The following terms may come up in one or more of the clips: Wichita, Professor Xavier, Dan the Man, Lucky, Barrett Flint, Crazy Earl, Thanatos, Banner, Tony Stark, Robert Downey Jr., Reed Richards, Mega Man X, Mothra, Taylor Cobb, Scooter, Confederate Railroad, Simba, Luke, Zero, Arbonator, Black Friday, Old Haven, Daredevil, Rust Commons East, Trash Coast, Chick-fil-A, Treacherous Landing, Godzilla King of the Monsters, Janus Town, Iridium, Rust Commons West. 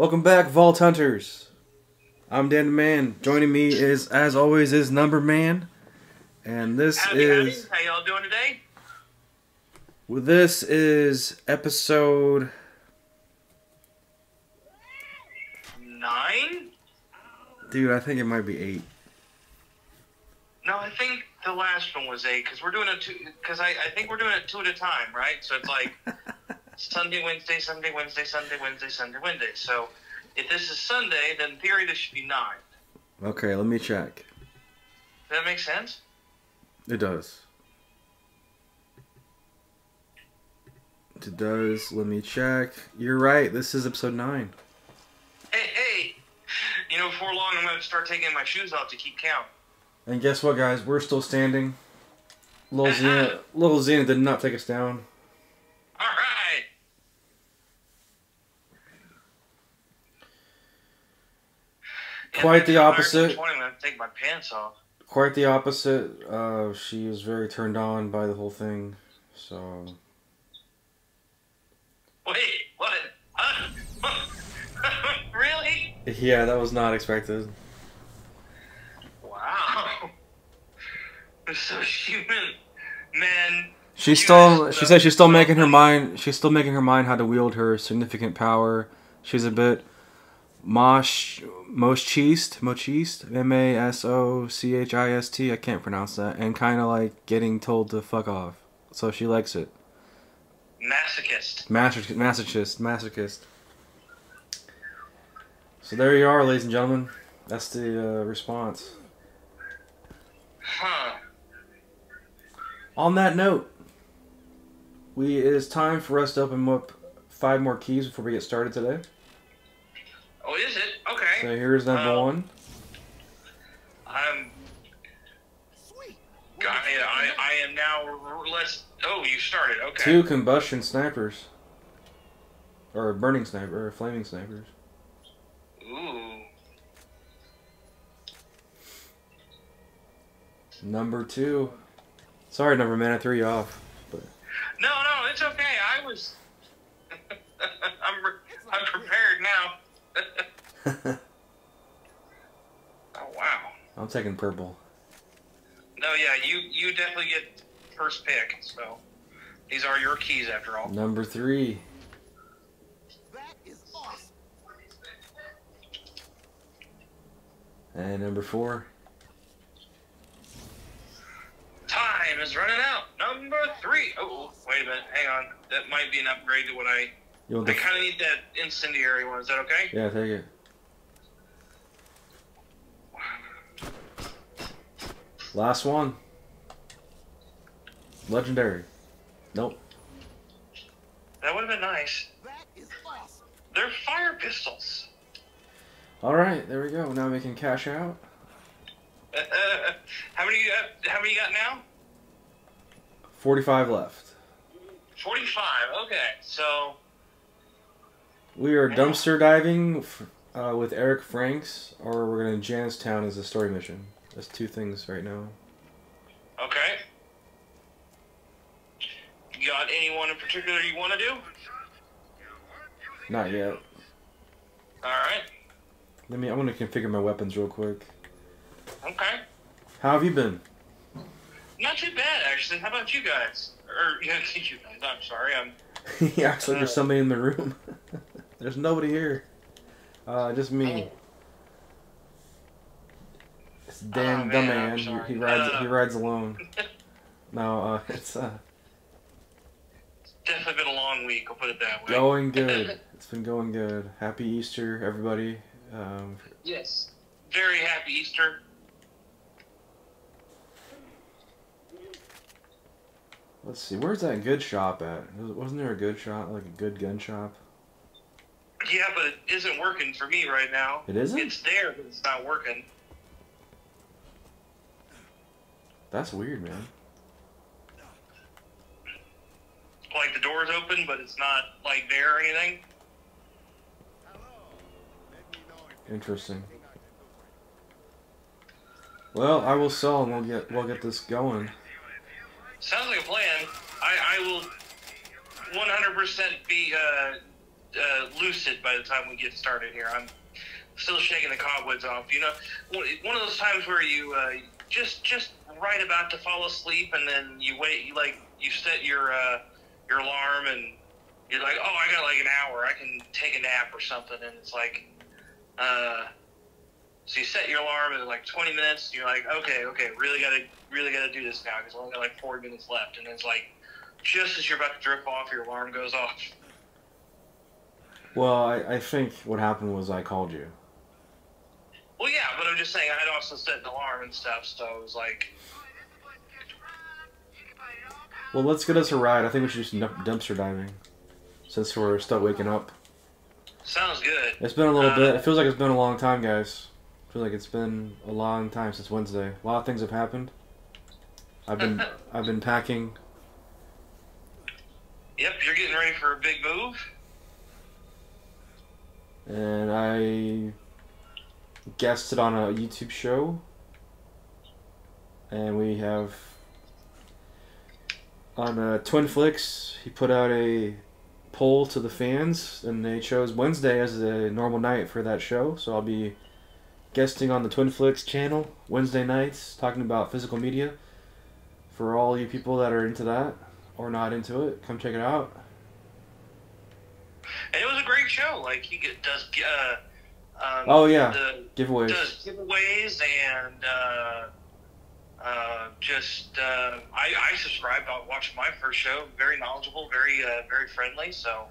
Welcome back, Vault Hunters. I'm Dan the Man. Joining me is, as always, is Number Man. And this is... Howdy. How y'all doing today? Well, this is episode... 9? Dude, I think it might be 8. No, I think the last one was 8, because we're doing it 2... Because I think we're doing it 2 at a time, right? So it's like... Sunday, Wednesday, Sunday, Wednesday, Sunday, Wednesday, Sunday, Wednesday. So, if this is Sunday, then in theory this should be 9. Okay, let me check. Does that make sense? It does. It does. Let me check. You're right. This is episode 9. Hey! You know, before long I'm going to start taking my shoes off to keep count. And guess what, guys? We're still standing. Little Xena did not take us down. Quite the opposite. Take my pants off. Quite the opposite. She was very turned on by the whole thing. So. Wait, what? Really? Yeah, that was not expected. Wow. I'm so human, man. She's still making her mind how to wield her significant power. She's a bit. Moschist, M-A-S-O-C-H-I-S-T, I can't pronounce that, and kind of like getting told to fuck off, so she likes it. Masochist. So there you are, ladies and gentlemen, that's the response. Huh. On that note, it is time for us to open up 5 more keys before we get started today. Oh, is it? Okay. So here's number 1. I am now less... Oh, you started. Okay. 2 combustion snipers. Or burning sniper, or flaming snipers. Ooh. Number 2. Sorry, Number Man, I threw you off. But... No, it's okay. I was... I'm prepared now. Oh wow! I'm taking purple. No, yeah, you definitely get first pick. So these are your keys after all. Number 3. That is awesome. And number 4. Time is running out. Number 3. Oh, wait a minute. Hang on. That might be an upgrade to what I. I kind of need that incendiary one. Is that okay? Yeah, take it. Last one. Legendary. Nope. That would have been nice. That is awesome. They're fire pistols. Alright, there we go. Now we can cash out. How many you got now? 45 left. 45, okay. So... We are dumpster diving with Eric Franks, or we're going to Janus Town as a story mission. That's 2 things right now. Okay. You got anyone in particular you want to do? Not yet. Alright. I want to configure my weapons real quick. Okay. How have you been? Not too bad, actually. How about you guys? Or, yeah, you guys. I'm sorry. He acts like there's somebody in the room. There's nobody here. Just me. It's Dan the Man. He rides alone. No, it's definitely been a long week, I'll put it that way. Going good. It's been going good. Happy Easter, everybody. Yes. Very happy Easter. Let's see, where's that good shop at? Wasn't there a good shop, like a good gun shop? Yeah, but it isn't working for me right now. It isn't? It's there, but it's not working. That's weird, man. Like the door's open, but it's not, like, there or anything? Interesting. Well, I will sell and we'll get this going. Sounds like a plan. I will 100% be lucid by the time we get started here. I'm still shaking the cobwebs off. You know, one of those times where you just right about to fall asleep, and then you wait, you set your alarm, and you're like, oh, I got like an hour, I can take a nap or something, and it's like, so you set your alarm at like 20 minutes, and you're like, okay, really gotta do this now, because I only got like 4 minutes left, and it's like, just as you're about to drift off, your alarm goes off. Well, I think what happened was I called you. Well, yeah, but I'm just saying, I'd also set an alarm and stuff, so it was like... Well, let's get us a ride. I think we should do some dumpster diving, since we're stuck waking up. Sounds good. It's been a little bit. It feels like it's been a long time, guys. I feel like it's been a long time since Wednesday. A lot of things have happened. I've been packing. Yep, you're getting ready for a big move. And I guested on a YouTube show, and we have on Twin Flicks, he put out a poll to the fans, and they chose Wednesday as the normal night for that show, so I'll be guesting on the Twin Flicks channel Wednesday nights, talking about physical media. For all you people that are into that, or not into it, come check it out. And it was a great show. Like, he does oh yeah, giveaways. Does giveaways, and I subscribed. I watched my first show. Very knowledgeable, very friendly. So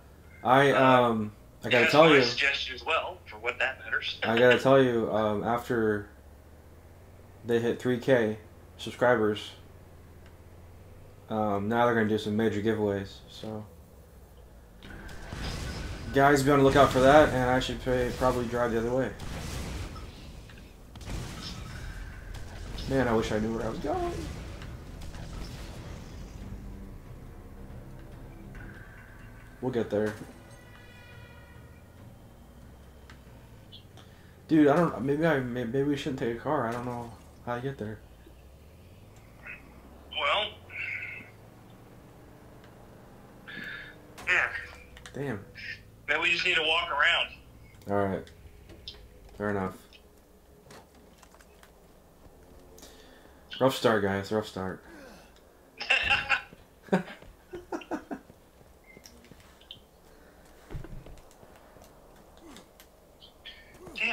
I gotta tell you, suggestion as well for what that matters. I gotta tell you, after they hit 3K subscribers, now they're gonna do some major giveaways. So. Guys, be on the lookout for that, and I should probably drive the other way. Man, I wish I knew where I was going. We'll get there. Dude, I don't. Maybe we shouldn't take a car. I don't know how to get there. Well. Damn. Maybe we just need to walk around. Alright. Fair enough. Rough start, guys. Rough start. Damn,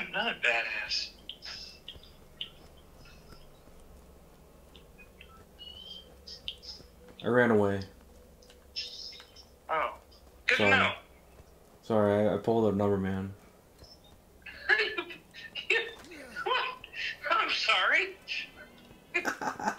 another badass. I ran away. Oh. Good to know. Sorry, I pulled a Number Man. I'm sorry. I'm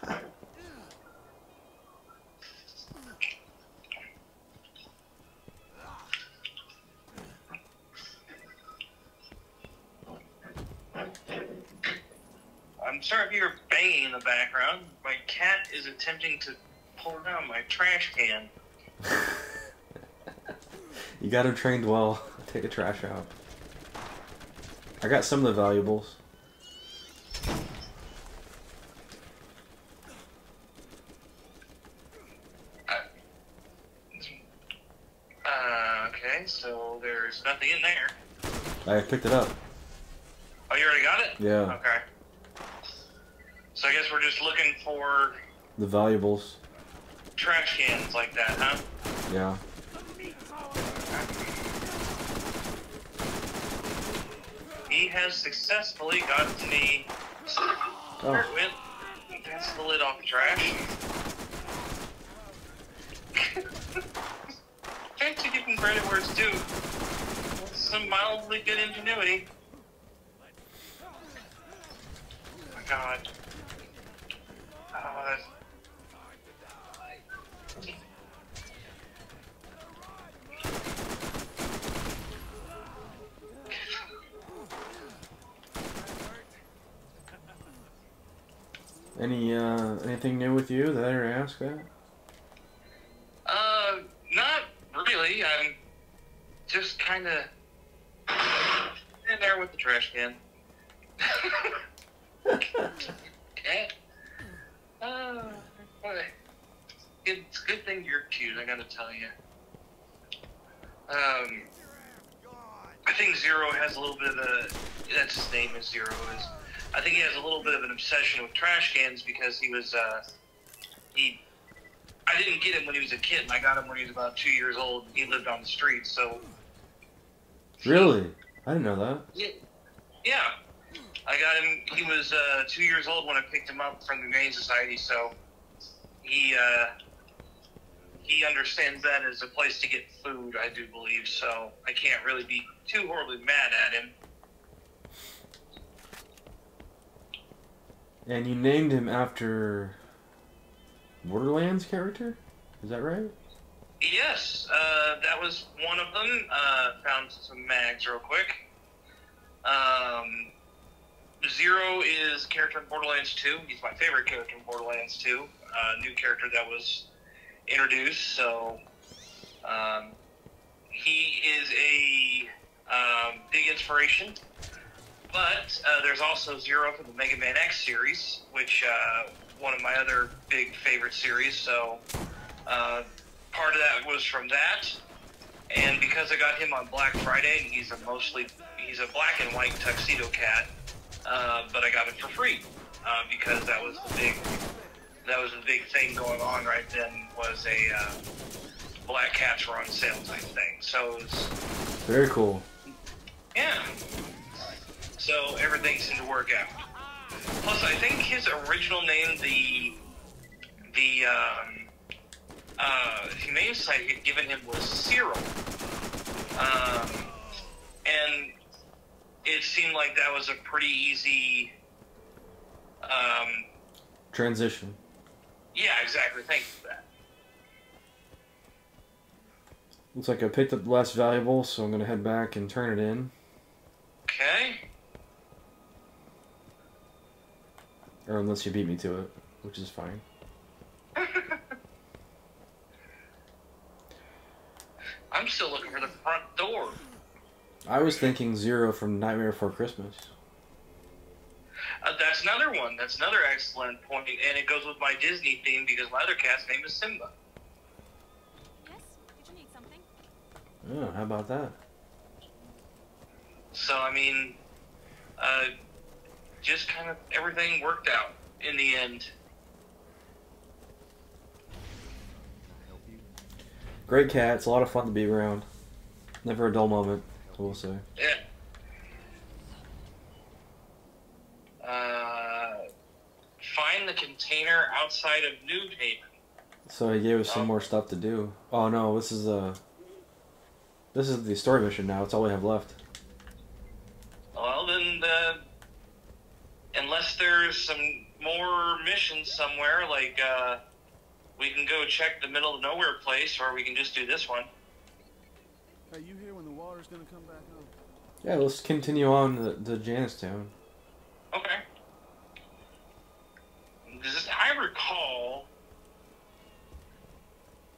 sorry if you hear banging in the background. My cat is attempting to pull down my trash can. You got him trained well. Take the trash out. I got some of the valuables. Okay, so there's nothing in there. I picked it up. Oh, you already got it? Yeah. Okay. So I guess we're just looking for... the valuables. Trash cans like that, huh? Yeah. He has successfully gotten the circuit. That's the lid off the trash. Fancy giving credit where it's due. Some mildly good ingenuity. Oh my god. Oh, that's... Anything new with you that I didn't ask that? Not really. I'm just kind of in there with the trash can. Okay. It's a good thing you're cute, I gotta tell you. think Zero has a little bit of a, that's his name is Zero, is I think he has a little bit of an obsession with trash cans because he was, I didn't get him when he was a kid, and I got him when he was about 2 years old, and he lived on the street, so. Really? I didn't know that. Yeah. I got him, he was 2 years old when I picked him up from the Humane Society, so he understands that as a place to get food, I do believe, so I can't really be too horribly mad at him. And you named him after Borderlands character? Is that right? Yes, that was one of them. Found some mags real quick. Zero is a character in Borderlands 2. He's my favorite character in Borderlands 2. New character that was introduced, so he is a big inspiration. But there's also Zero from the Mega Man X series, which one of my other big favorite series, so part of that was from that. And because I got him on Black Friday, and he's a black and white tuxedo cat, but I got it for free because that was the big thing going on right then was a black cats were on sale type thing. So it was very cool. Yeah. So everything seemed to work out. Plus, I think his original name, the Humane Society had given him was Cyril, and it seemed like that was a pretty easy transition. Yeah, exactly. Thank you for that. Looks like I picked up the last valuable, so I'm gonna head back and turn it in. Okay. Or unless you beat me to it, which is fine. I'm still looking for the front door. I was thinking Zero from Nightmare Before Christmas. That's another one. That's another excellent point. And it goes with my Disney theme because my other cat's name is Simba. Yes? Did you need something? Oh, how about that? So, I mean, just kind of everything worked out in the end. Great cat. It's a lot of fun to be around. Never a dull moment, I will say. Yeah. Find the container outside of New Haven. So he gave us some more stuff to do. Oh no, this is the story mission now. It's all we have left. Well, then unless there's some more missions somewhere, like, we can go check the middle of nowhere place, or we can just do this one. Are you here when the water's gonna come back up? Yeah, let's continue on the Janus Town. Okay. I recall,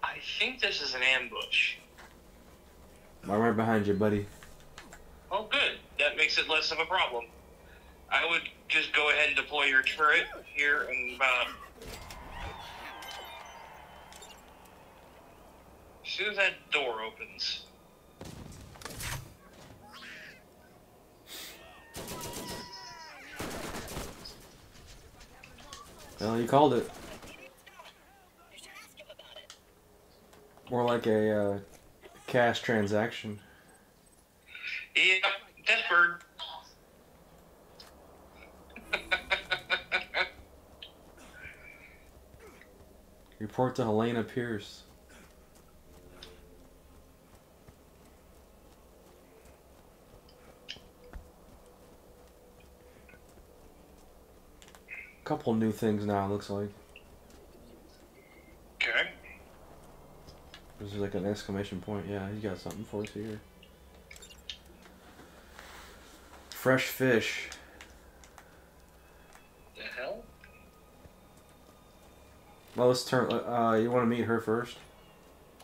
I think this is an ambush. I'm right behind you, buddy. Oh, good. That makes it less of a problem. I would just go ahead and deploy your turret here and about as soon as that door opens. Well, you called it. More like a cash transaction. Yeah, death bird. Report to Helena Pierce. Couple new things now, looks like. Okay. This is like an exclamation point. Yeah, he's got something for us here. Fresh fish. The hell? Well, let's turn. You want to meet her first?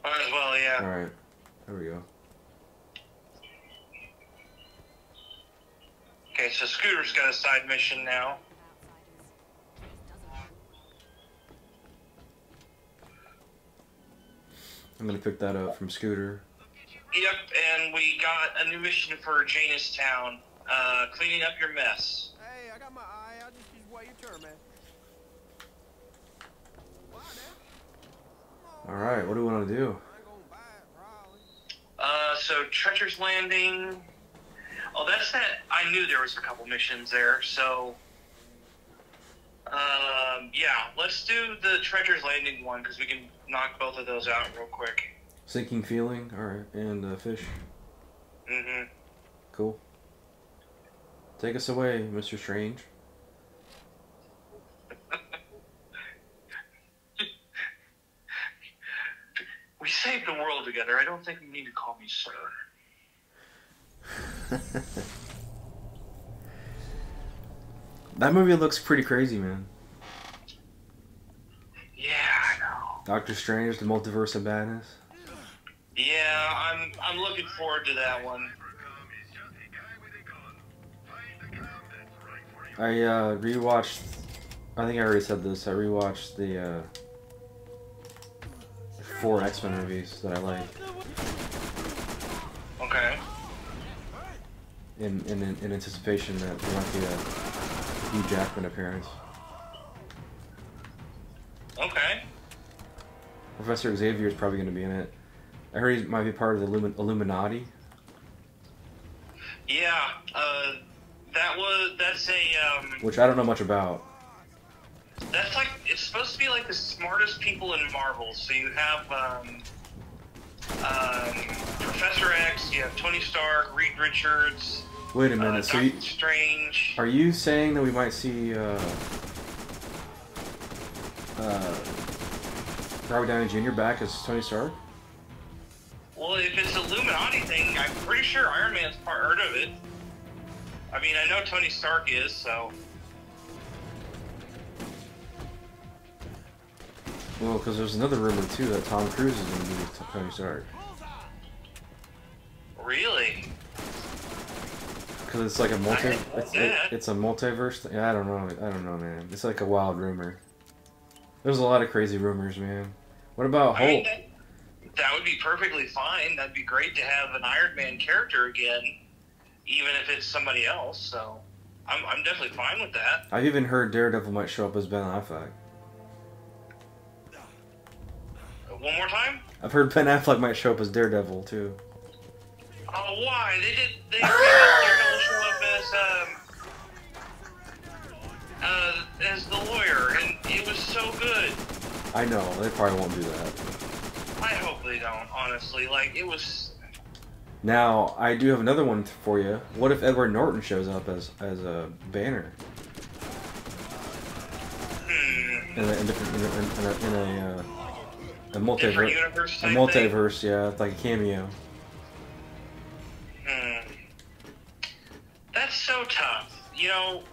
Might as well, yeah. All right. There we go. Okay, so Scooter's got a side mission now. I'm gonna pick that up from Scooter. Yep, and we got a new mission for Janus Town. Cleaning up your mess. Hey, I got my eye. I'll just wait your turn, man. Alright, what do we want to do? So Treacherous Landing. Oh, that's that. I knew there was a couple missions there, so... yeah, let's do the Treacherous Landing one, because we can knock both of those out real quick. Sinking Feeling, alright, and Fish. Mm-hmm. Cool. Take us away, Mr. Strange. We saved the world together. I don't think you need to call me sir. That movie looks pretty crazy, man. Yeah, I know. Doctor Strange, the Multiverse of Madness. Yeah, I'm looking forward to that one. I rewatched. I think I already said this. I rewatched the 4 X-Men movies that I like. Okay. In anticipation that there might be a Hugh Jackman appearance. Okay. Professor Xavier is probably going to be in it. I heard he might be part of the Illuminati. Yeah. That's a which I don't know much about. That's like, it's supposed to be like the smartest people in Marvel. So you have Professor X, you have Tony Stark, Reed Richards. Wait a minute, so Doctor Strange. Are you saying that we might see Robert Downey Jr. back as Tony Stark? Well, if it's Illuminati thing, I'm pretty sure Iron Man's part of it. I mean, I know Tony Stark is, so... Well, because there's another rumor, too, that Tom Cruise is going to be with Tony Stark. Really? Because it's like a it's a multiverse thing. I don't know, man. It's like a wild rumor. There's a lot of crazy rumors, man. What about Hulk? I mean, that would be perfectly fine. That'd be great to have an Iron Man character again. Even if it's somebody else, so I'm definitely fine with that. I've even heard Daredevil might show up as Ben Affleck. One more time? I've heard Ben Affleck might show up as Daredevil too. Oh, why? They did Daredevil show up as the lawyer, and it was so good. I know they probably won't do that. I hope they don't. Honestly, like it was. Now, I do have another one for you. What if Edward Norton shows up as a Banner? Hmm. In a multiverse. A multiverse, yeah, it's like a cameo. Hmm. That's so tough. You know,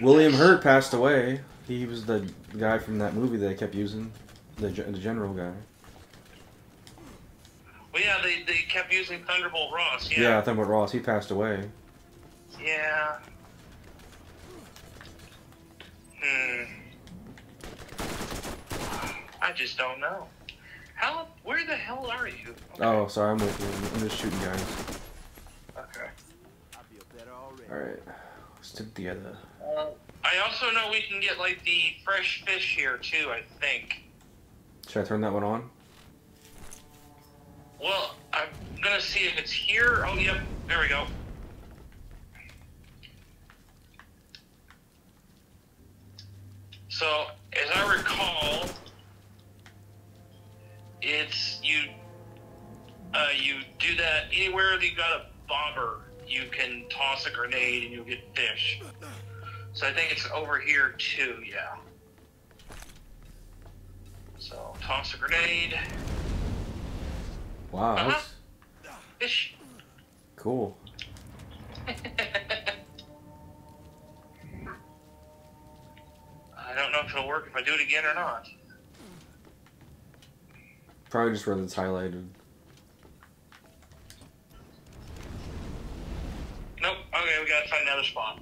William Hurt passed away. He was the guy from that movie that I kept using. The general guy. Well, yeah, they kept using Thunderbolt Ross. Yeah. Yeah, Thunderbolt Ross. He passed away. Yeah. Hmm. I just don't know. How? Where the hell are you? Okay. Oh, sorry. I'm with you. I'm just shooting guys. Okay. All right. Let's do the other. I also know we can get like the fresh fish here too. I think. Should I turn that one on? Well, I'm gonna see if it's here. Oh, yep. There we go. So, as I recall, it's you do that anywhere that you got a bobber, you can toss a grenade and you'll get fish. So I think it's over here too. Yeah. So, toss a grenade. Wow. Uh-huh. Fish. Cool. I don't know if it'll work if I do it again or not. Probably just where it's highlighted. Nope. Okay, we gotta find another spot.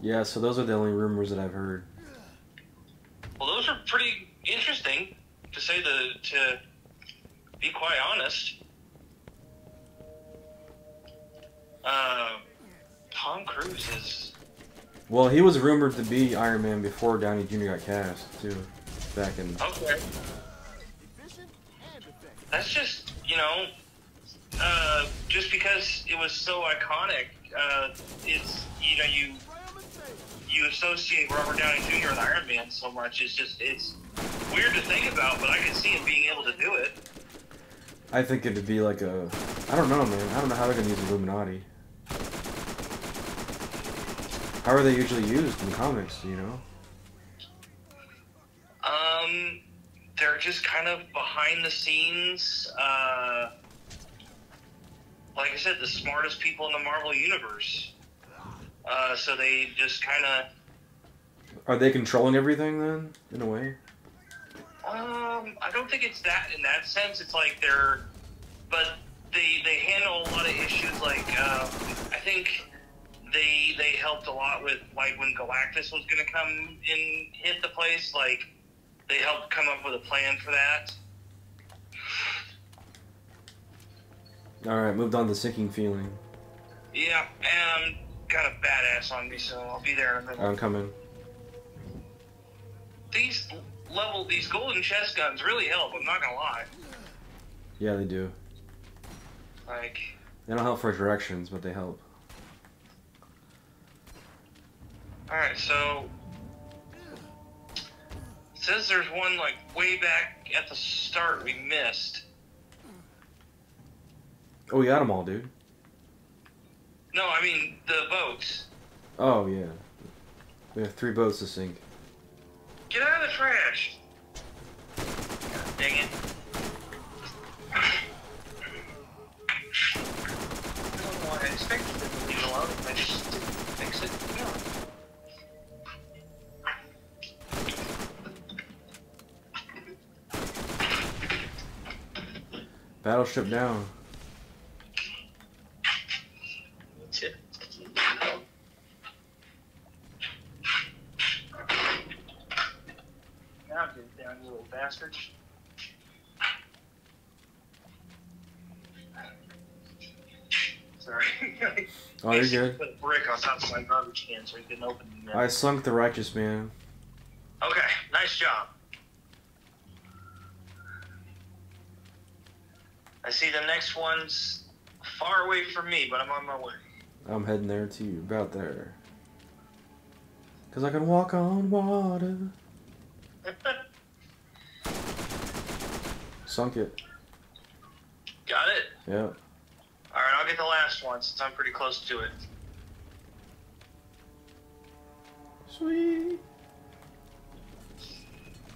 Yeah, so those are the only rumors that I've heard. Well, those are pretty interesting, to say the, to be quite honest. Tom Cruise is... Well, he was rumored to be Iron Man before Downey Jr. got cast, too, back in... Okay. That's just, you know, just because it was so iconic, it's, you know, you associate Robert Downey Jr. with Iron Man so much, it's just, it's weird to think about, but I can see him being able to do it. I think it'd be like a, I don't know, man, I don't know how they're gonna use Illuminati. How are they usually used in comics, you know? They're just kind of behind the scenes, like I said, the smartest people in the Marvel Universe. So they just kind of... Are they controlling everything, then, in a way? I don't think it's that, in that sense. It's like they're... But they handle a lot of issues, like, I think they helped a lot with, like, when Galactus was going to come and hit the place, like, they helped come up with a plan for that. Alright, moved on to Sinking Feeling. Yeah, and I'm kind of badass on me, so I'll be there in a minute. I'm coming. These golden chest guns really help, I'm not gonna lie. Yeah, they do. Like... They don't help for directions, but they help. Alright, so... It says there's one, like, way back at the start we missed. Oh, we got them all, dude. No, I mean, the boats. Oh, yeah. We have 3 boats to sink. Get out of the trash! God dang it. I don't know what I expected to leave it alone. I just didn't fix it. No. Battleship down. Now get down, you little bastard. Sorry. Oh, you're good. Put a brick on top of my garbage can so you can open it. I sunk the Righteous Man. Okay, nice job. I see the next one's far away from me, but I'm on my way. I'm heading there too, about there. Cause I can walk on water. Sunk it. Got it? Yeah. Alright, I'll get the last one since I'm pretty close to it. Sweet.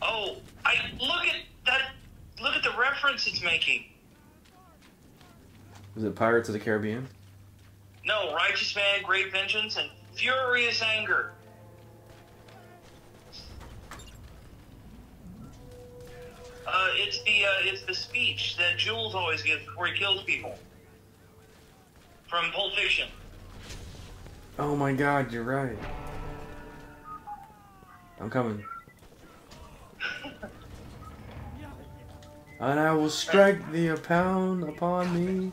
Oh, look at that, look at the reference it's making. Was it Pirates of the Caribbean? No, Righteous Man, Great Vengeance, and Furious Anger. It's the speech that Jules always gives before he kills people. From Pulp Fiction. Oh my God, you're right. I'm coming. And I will strike thee a pound upon me.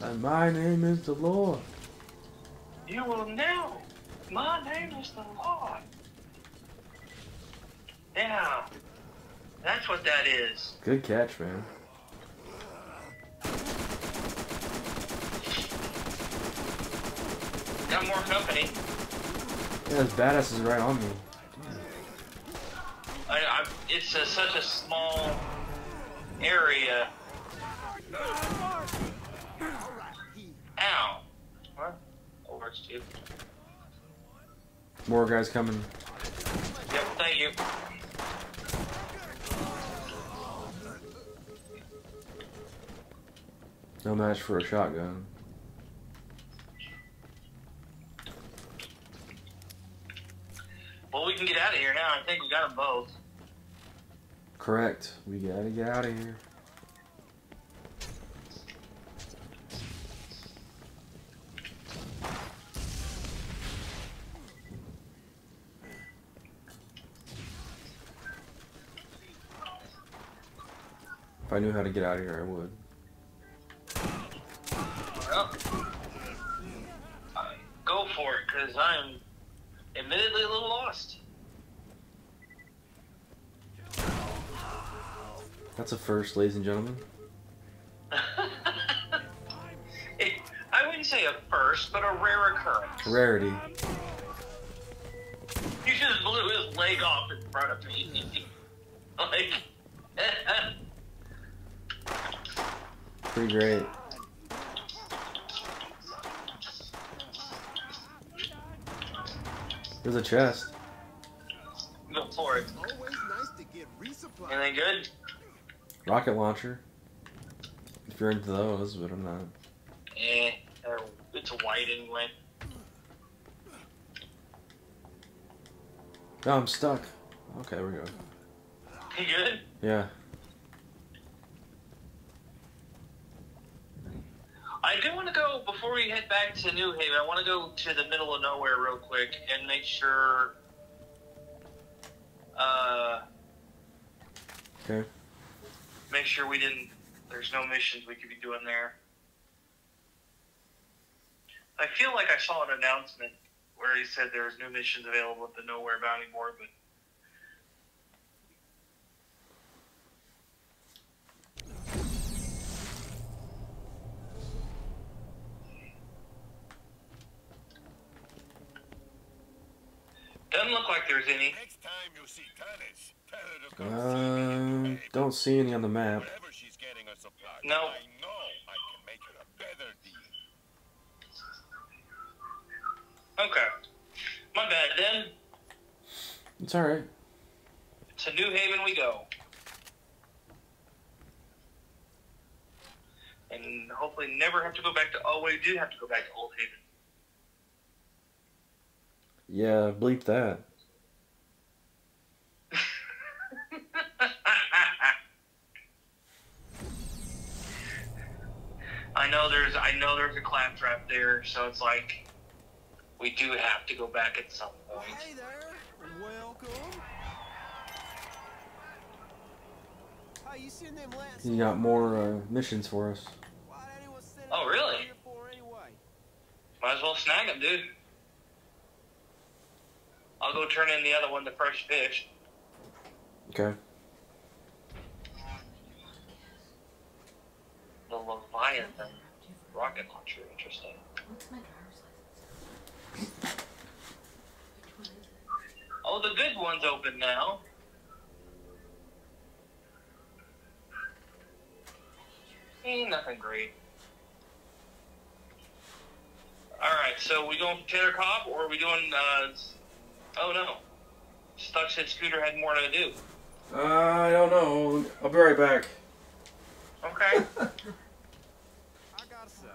And my name is the Lord. You will know. My name is the Lord. Yeah. That's what that is. Good catch, man. Got more company. Yeah, those badasses right on me. It's such a small area. Ow. What? That works too. More guys coming. Yep, thank you. No match for a shotgun. Well, we can get out of here now. I think we got them both. Correct. We gotta get out of here. I knew how to get out of here, I would. Well, go for it, because I'm admittedly a little lost. That's a first, ladies and gentlemen. I wouldn't say a first, but a rare occurrence. Rarity. You just blew his leg off in front of me. Like... Pretty great. There's a chest. Go for it. Always nice to get resupply. Anything good? Rocket launcher. If you're into those, but I'm not. Eh, it's white anyway. No, I'm stuck. Okay, we're good. You good? Yeah. I do want to go, before we head back to New Haven, I want to go to the middle of nowhere real quick and make sure... Okay. Make sure we didn't... There's no missions we could be doing there. I feel like I saw an announcement where he said there was new missions available at the Nowhere Bounty Board, but... Doesn't look like there's any. Next time you see Tannis, tell her to come see me. Don't see any on the map. Wherever she's getting a supply, no. I know I can make her a better deal. Okay. My bad then. It's alright. To New Haven we go. And hopefully never have to go back to... Oh, we do have to go back to Old Haven. Yeah, bleep that. I know there's a claptrap there, so it's like we do have to go back at some point. Hey there, welcome. How you seen them last? You got more missions for us. Oh really? Might as well snag them, dude. I'll go turn in the other one, the fresh fish. Okay. The Leviathan rocket launcher, interesting. What's my driver's license? Which one is it? Oh, the good one's open now. Ain't nothing great. Alright, so we going for Taylor Cobb, or are we doing... Oh no. Stuck said Scooter had more to do. I don't know. I'll be right back. Okay. I gotta say,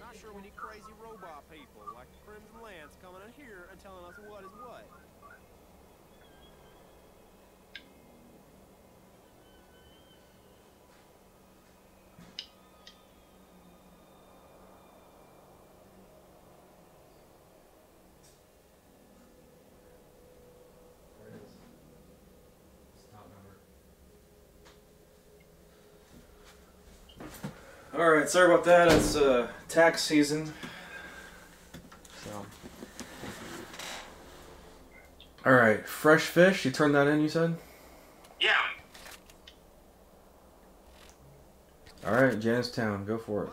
not sure we need crazy robot people like the Crimson Lands coming in here and telling us what is what. Alright, sorry about that. It's tax season. So. Alright, fresh fish. You turned that in, you said? Yeah. Alright, Janus Town. Go for it.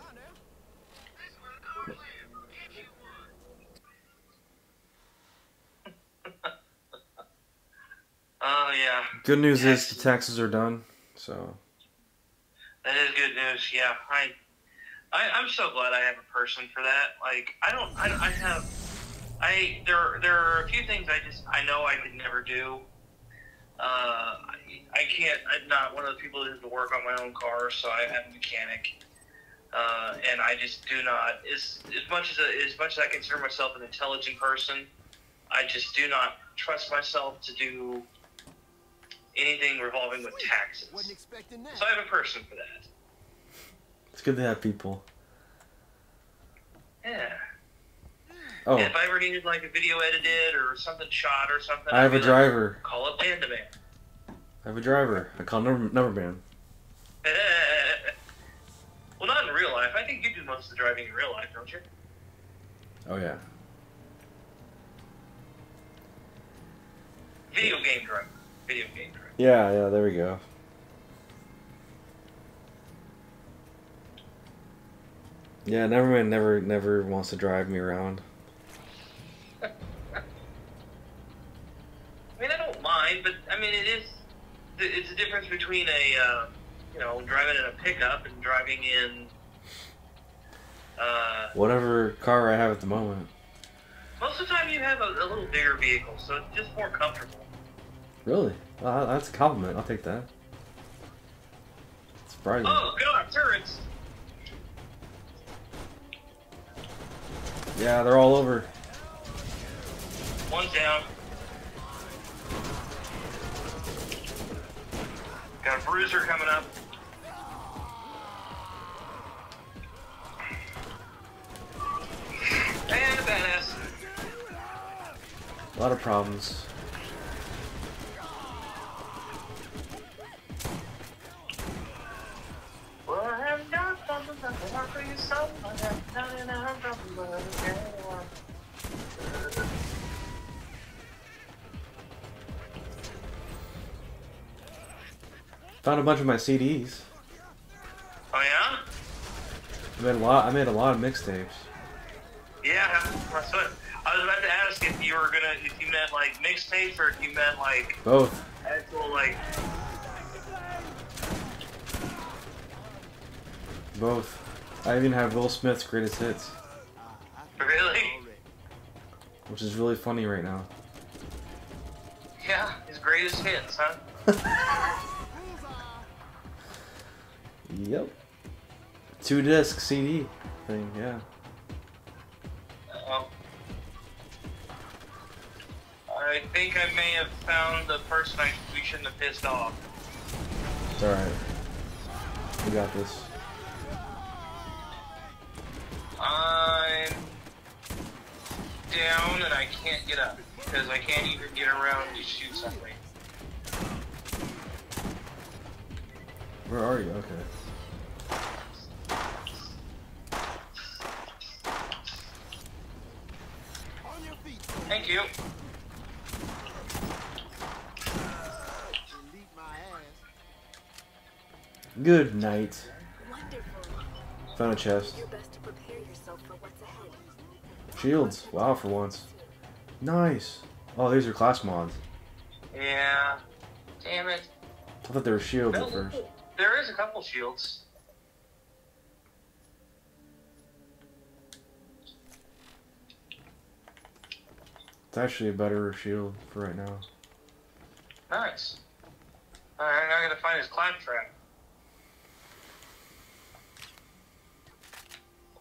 Oh, yeah. Good news is the taxes are done, so... That is good news. Yeah, I'm so glad I have a person for that. Like there are a few things I know I could never do. I can't. I'm not one of the people that has to work on my own car, so I have a mechanic, and I just do not. As much as I consider myself an intelligent person, I just do not trust myself to do anything revolving with taxes. So I have a person for that. It's good to have people. Yeah. Oh. And if I ever needed like a video edited or something shot or something, I have a driver. Call up Dan the Man. I have a driver. I call Number Man. I think you do most of the driving in real life, don't you? Oh, yeah. Video game driver. Video game driver. Yeah, there we go. Yeah, Neverman never wants to drive me around. I mean, I don't mind, but I mean, it's a difference between a, you know, driving in a pickup and driving in, whatever car I have at the moment. Most of the time you have a little bigger vehicle, so it's just more comfortable. Really? Well, that's a compliment. I'll take that. It's surprising. Oh, God, turrets! Yeah, they're all over. One's down. Got a bruiser coming up. And a badass. A lot of problems. Found a bunch of my CDs. Oh yeah? I made a lot of mixtapes. Yeah, that's what I was about to ask, if you were gonna, if you meant like mixtapes or if you meant like both. Actual like both. I even have Will Smith's greatest hits. Really? Which is really funny right now. Yeah, his greatest hits, huh? Yep. 2-disc CD thing, yeah. Uh-oh. I think I may have found the person we shouldn't have pissed off. It's alright. We got this. I'm down and I can't get up because I can't even get around to shoot something. Where are you? Okay. On your feet. Thank you. Good night. Found a chest. Shields. Wow, for once. Nice. Oh, these are class mods. Yeah. Damn it. I thought they were shields at first. There is a couple shields. It's actually a better shield for right now. Nice. Alright, now I gotta find his claptrap.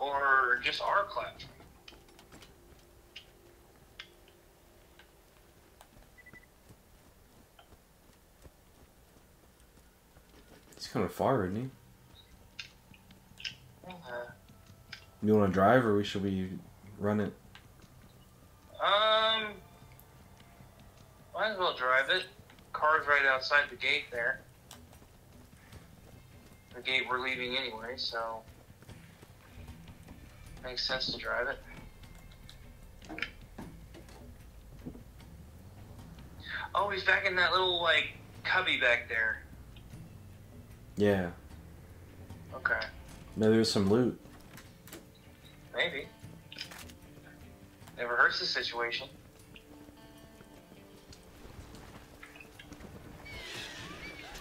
Or just our claptrap. He's kind of far, isn't he? You want to drive, or should we run it? Might as well drive it. Car's right outside the gate there. The gate we're leaving anyway, so makes sense to drive it. Oh, he's back in that little like cubby back there. Yeah. Okay. Maybe there's some loot. Maybe. Never hurts the situation.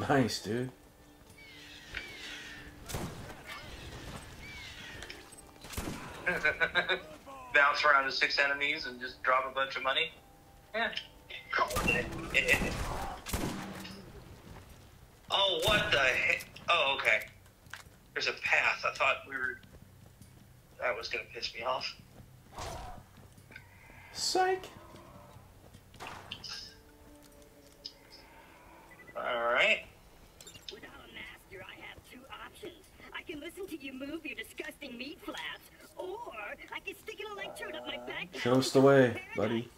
Nice, dude. Bounce around to 6 enemies and just drop a bunch of money. Yeah. Oh, what the heck? Oh, okay. There's a path. I thought we were... That was gonna piss me off. Psych! Alright. Well, master, I have 2 options. I can listen to you move your disgusting meat flaps, or I can stick an electrode up my back... Show us the way, buddy.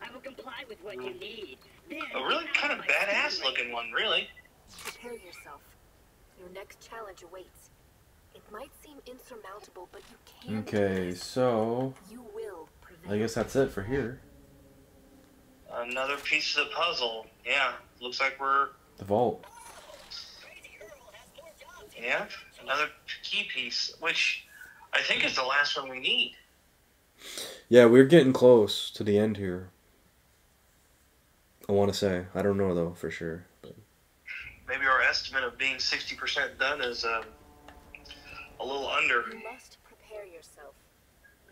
I will comply with what you need. Then a really kind of badass-looking one, really. Prepare yourself. Your next challenge awaits. In might seem insurmountable, but you can. Okay, so you will prevail. I guess that's it for here. Another piece of the puzzle. Yeah, looks like we're the vault. Yeah, another key piece, which I think is the last one we need. Yeah, we're getting close to the end here. I want to say. I don't know, though, for sure. But maybe our estimate of being 60% done is a little under. You must prepare yourself.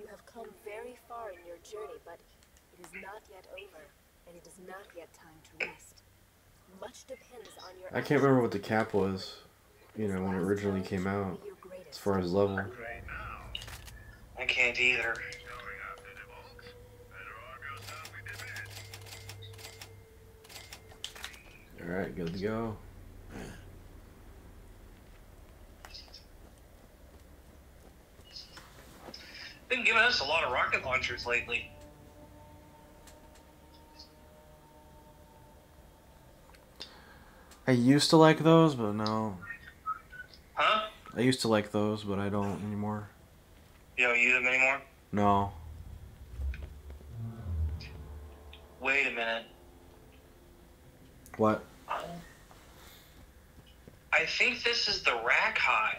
You have come very far in your journey, but it is not yet over, and it is not yet time to rest. Much depends on your... I can't remember what the cap was, you know, when it originally came out, as far as level. I can't either. Alright, good to go. Been giving us a lot of rocket launchers lately. I used to like those, but no. Huh? I used to like those, but I don't anymore. You don't use them anymore? No. Wait a minute. What? I think this is the rack hive.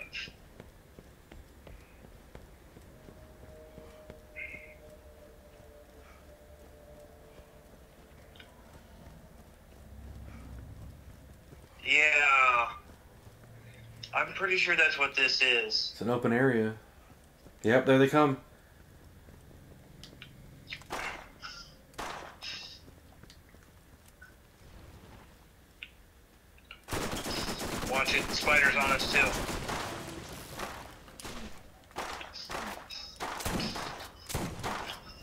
Yeah. I'm pretty sure that's what this is. It's an open area. Yep, there they come. Watch it, the spider's on us too.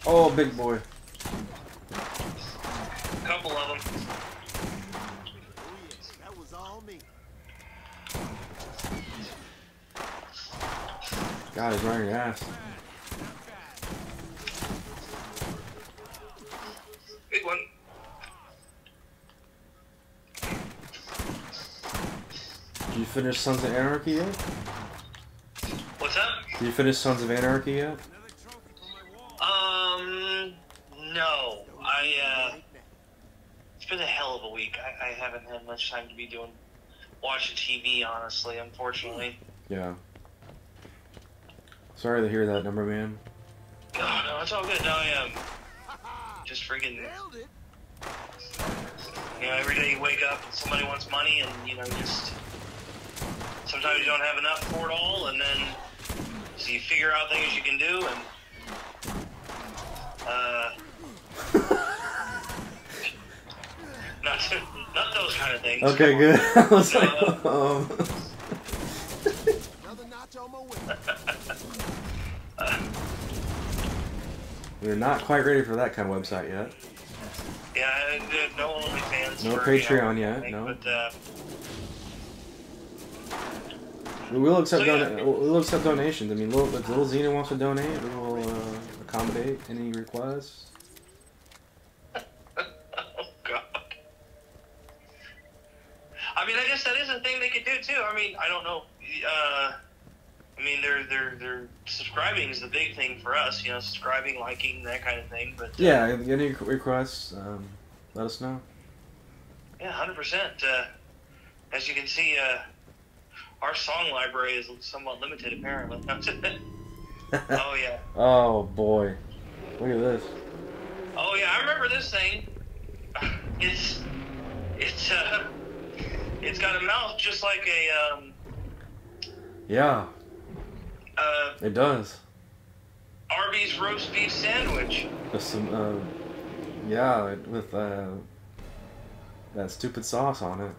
Oh, big boy. Couple of them. Oh yes, that was all me. God, he's running your ass. Big one. Did you finish Sons of Anarchy yet? What's up? Did you finish Sons of Anarchy yet? No. It's been a hell of a week. I haven't had much time to be watching TV, honestly, unfortunately. Yeah. Sorry to hear that, Number Man. Oh, no, it's all good. No, I just freaking... You know, every day you wake up and somebody wants money and, you know, just... Sometimes you don't have enough for it all, and then so you figure out things you can do, and not those kind of things. Okay, good. I was like, another notch on my window. We're not quite ready for that kind of website yet. Yeah, no OnlyFans. No Patreon yet. Think, no. But, we'll accept, so, yeah. We'll accept donations. I mean, if little Xena wants to donate, we will accommodate any requests. Oh, God. I mean, I guess that is a thing they could do, too. I mean, I don't know. I mean, they're subscribing is the big thing for us, you know, subscribing, liking, that kind of thing. But yeah, any requests, let us know. Yeah, 100%. As you can see... Our song library is somewhat limited, apparently. Oh, yeah. Oh, boy. Look at this. Oh, yeah, I remember this thing. It's got a mouth just like a, Yeah. It does. Arby's roast beef sandwich. With some, yeah, with, that stupid sauce on it.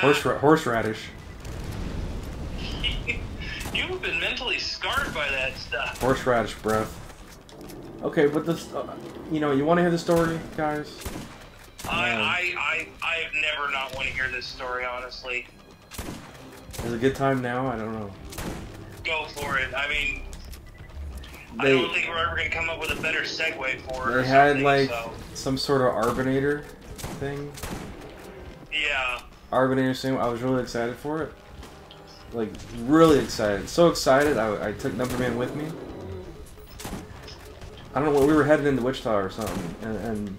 Horseradish. You've been mentally scarred by that stuff. Horseradish breath. Okay, but this, you know, you want to hear the story, guys? I've never not want to hear this story, honestly. Is it a good time now? I don't know. Go for it. I mean, I don't think we're ever going to come up with a better segue for it. They had, like, some sort of Arbonator. thing. Yeah. Arbonator Sim, I was really excited for it. Like, really excited. So excited, I took Number Man with me. I don't know, we were headed into Wichita or something, and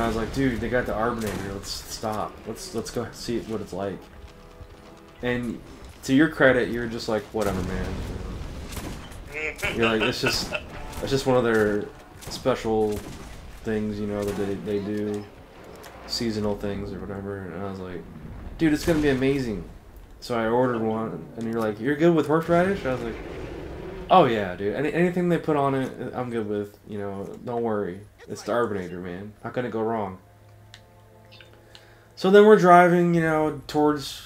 I was like, dude, they got the Arbonator, let's stop. Let's go see what it's like. And to your credit, you're just like, whatever, man. You're like, it's just one of their special things, you know, that they do. Seasonal things or whatever. And I was like, dude, it's gonna be amazing. So I ordered one, and you're like, you're good with horseradish? I was like, oh yeah, dude. Anything they put on it, I'm good with. You know, don't worry. It's the Arbonator, man. How can it go wrong? So then we're driving, you know, towards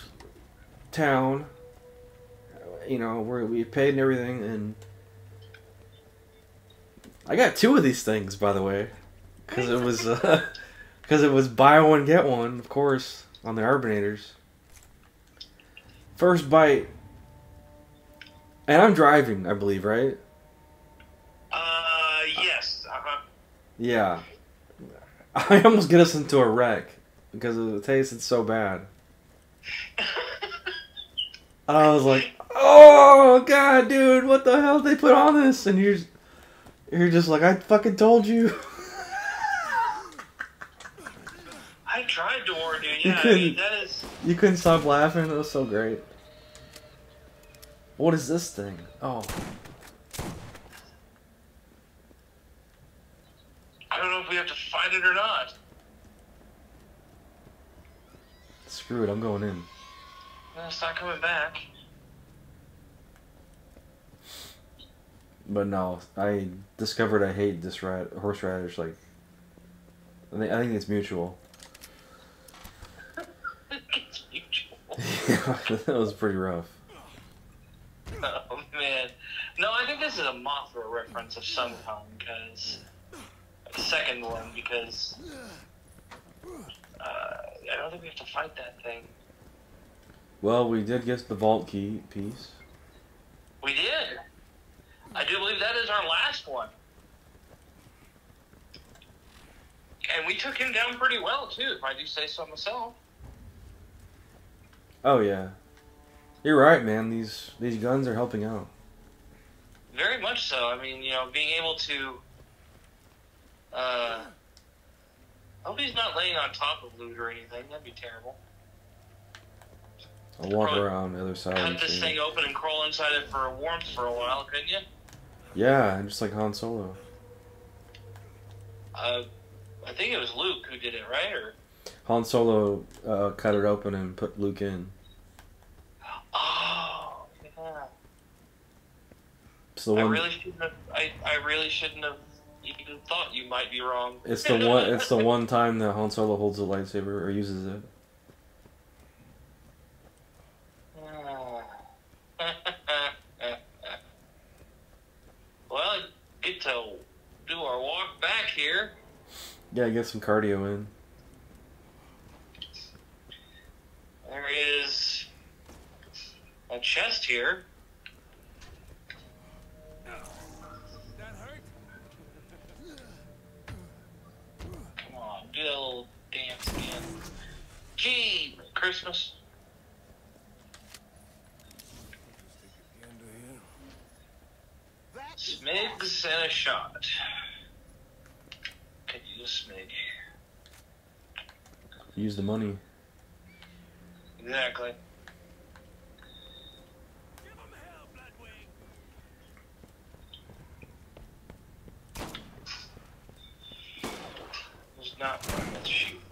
town. You know, we paid and everything, and I got two of these things, by the way, because it was buy one get one, of course, on the Arbonators. First bite, and I'm driving, I believe, right? Yes. Uh-huh. Yeah. I almost get us into a wreck because of the taste. It's so bad. And I was like, oh god, dude, what the hell did they put on this? And you're just like, I fucking told you. I tried to warn you. Yeah, I mean, that is. You couldn't stop laughing. It was so great. What is this thing? Oh. I don't know if we have to find it or not. Screw it, I'm going in. No, it's not coming back. But no, I discovered I hate this horseradish, like, I think it's mutual. It's mutual. Yeah, that was pretty rough. Oh, man. No, I think this is a Mothra reference of some kind, because... the second one, because... I don't think we have to fight that thing. Well, we did get the vault key piece. We did! I do believe that is our last one. And we took him down pretty well, too, if I do say so myself. Oh, yeah. You're right, man. These guns are helping out. Very much so. I mean, you know, being able to... I hope he's not laying on top of loot or anything. That'd be terrible. I'll walk around the other side. Cut this thing open and crawl inside it for warmth for a while, couldn't you? Yeah, just like Han Solo. I think it was Luke who did it, right? Or Han Solo cut it open and put Luke in. Oh, yeah. So I really shouldn't have even thought you might be wrong. It's the one. It's the one time that Han Solo holds a lightsaber or uses it. Well, get to do our walk back here. Yeah, get some cardio in. There is a chest here. No. That hurt? Come on, do that little dance again. Gee, Christmas. Smigs and a shot. Could use a smig. Use the money. Exactly. Give him hell, Bloodwing. There's not one to shoot.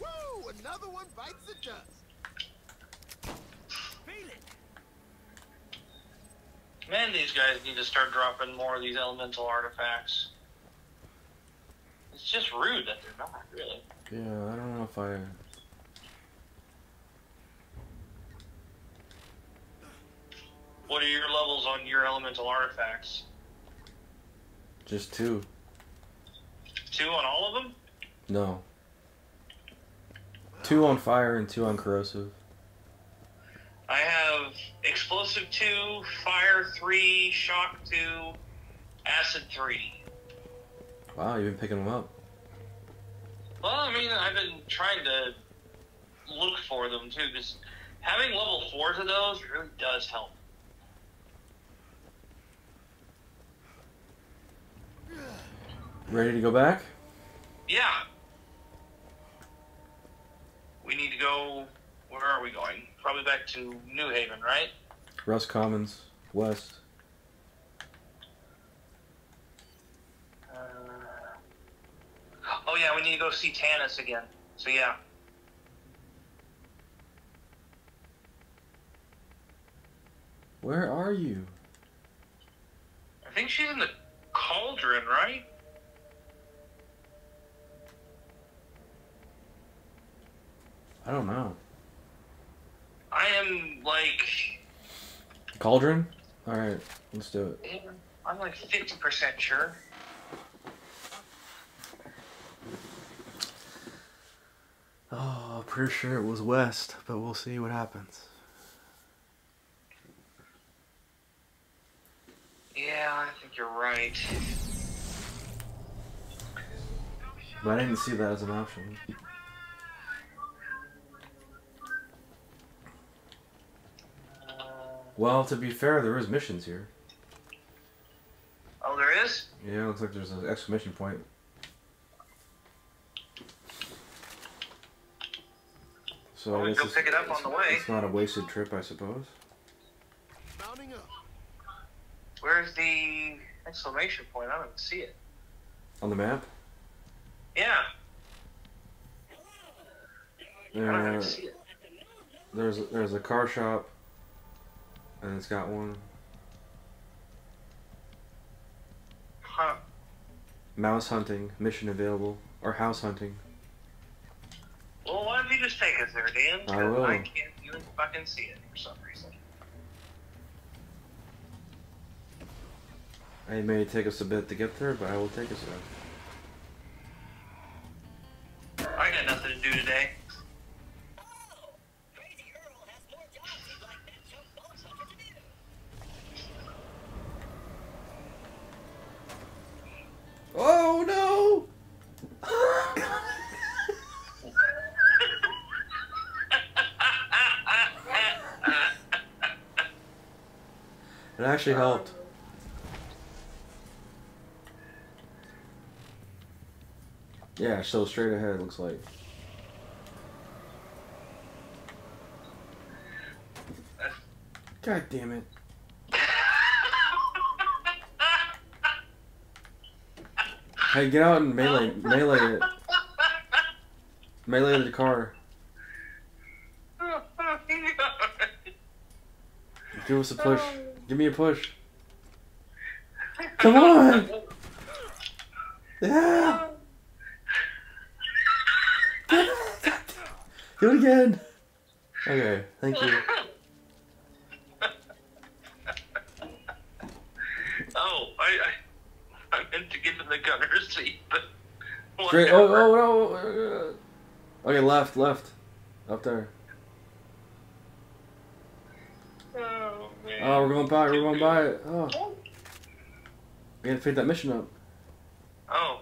Woo! Another one bites the dust. Man, these guys need to start dropping more of these elemental artifacts. It's just rude that they're not, really. Yeah, I don't know if I... What are your levels on your elemental artifacts? Just 2. 2 on all of them? No. 2 on fire and 2 on corrosive. I have explosive 2, fire 3, shock 2, acid 3. Wow, you've been picking them up. Well, I mean, I've been trying to look for them, too, because having level 4s of those really does help. Ready to go back? Yeah. We need to go... Where are we going? Probably back to New Haven, right? Rust Commons West. Oh yeah, we need to go see Tannis again. So yeah. Where are you? I think she's in the cauldron, right? I don't know. I am like... Cauldron? Alright, let's do it. I'm like 50% sure. Oh, pretty sure it was west, but we'll see what happens. Yeah, I think you're right. But I didn't see that as an option. Well, to be fair, there is missions here. Oh, there is? Yeah, looks like there's an exclamation point. So well, we can go pick it up on the way. It's not a wasted trip, I suppose. Where's the exclamation point? I don't even see it. On the map? Yeah. I don't even see it. There's a car shop. And it's got one. Huh. Mouse hunting, mission available, or house hunting. Well, why don't you just take us there, Dan? I will. I can't even fucking see it for some reason. It may take us a bit to get there, but I will take us there. I got nothing to do today. It actually helped. Yeah, so straight ahead it looks like. God damn it. Hey, get out and melee it. Melee the car. Give us a push. Give me a push. Come on! Yeah! Do it again! Okay, thank you. Oh, I meant to get in the gunner seat, but... Straight, oh, no! Okay, left. Up there. Oh, we're going by it. Oh. We gotta pick that mission up. Oh.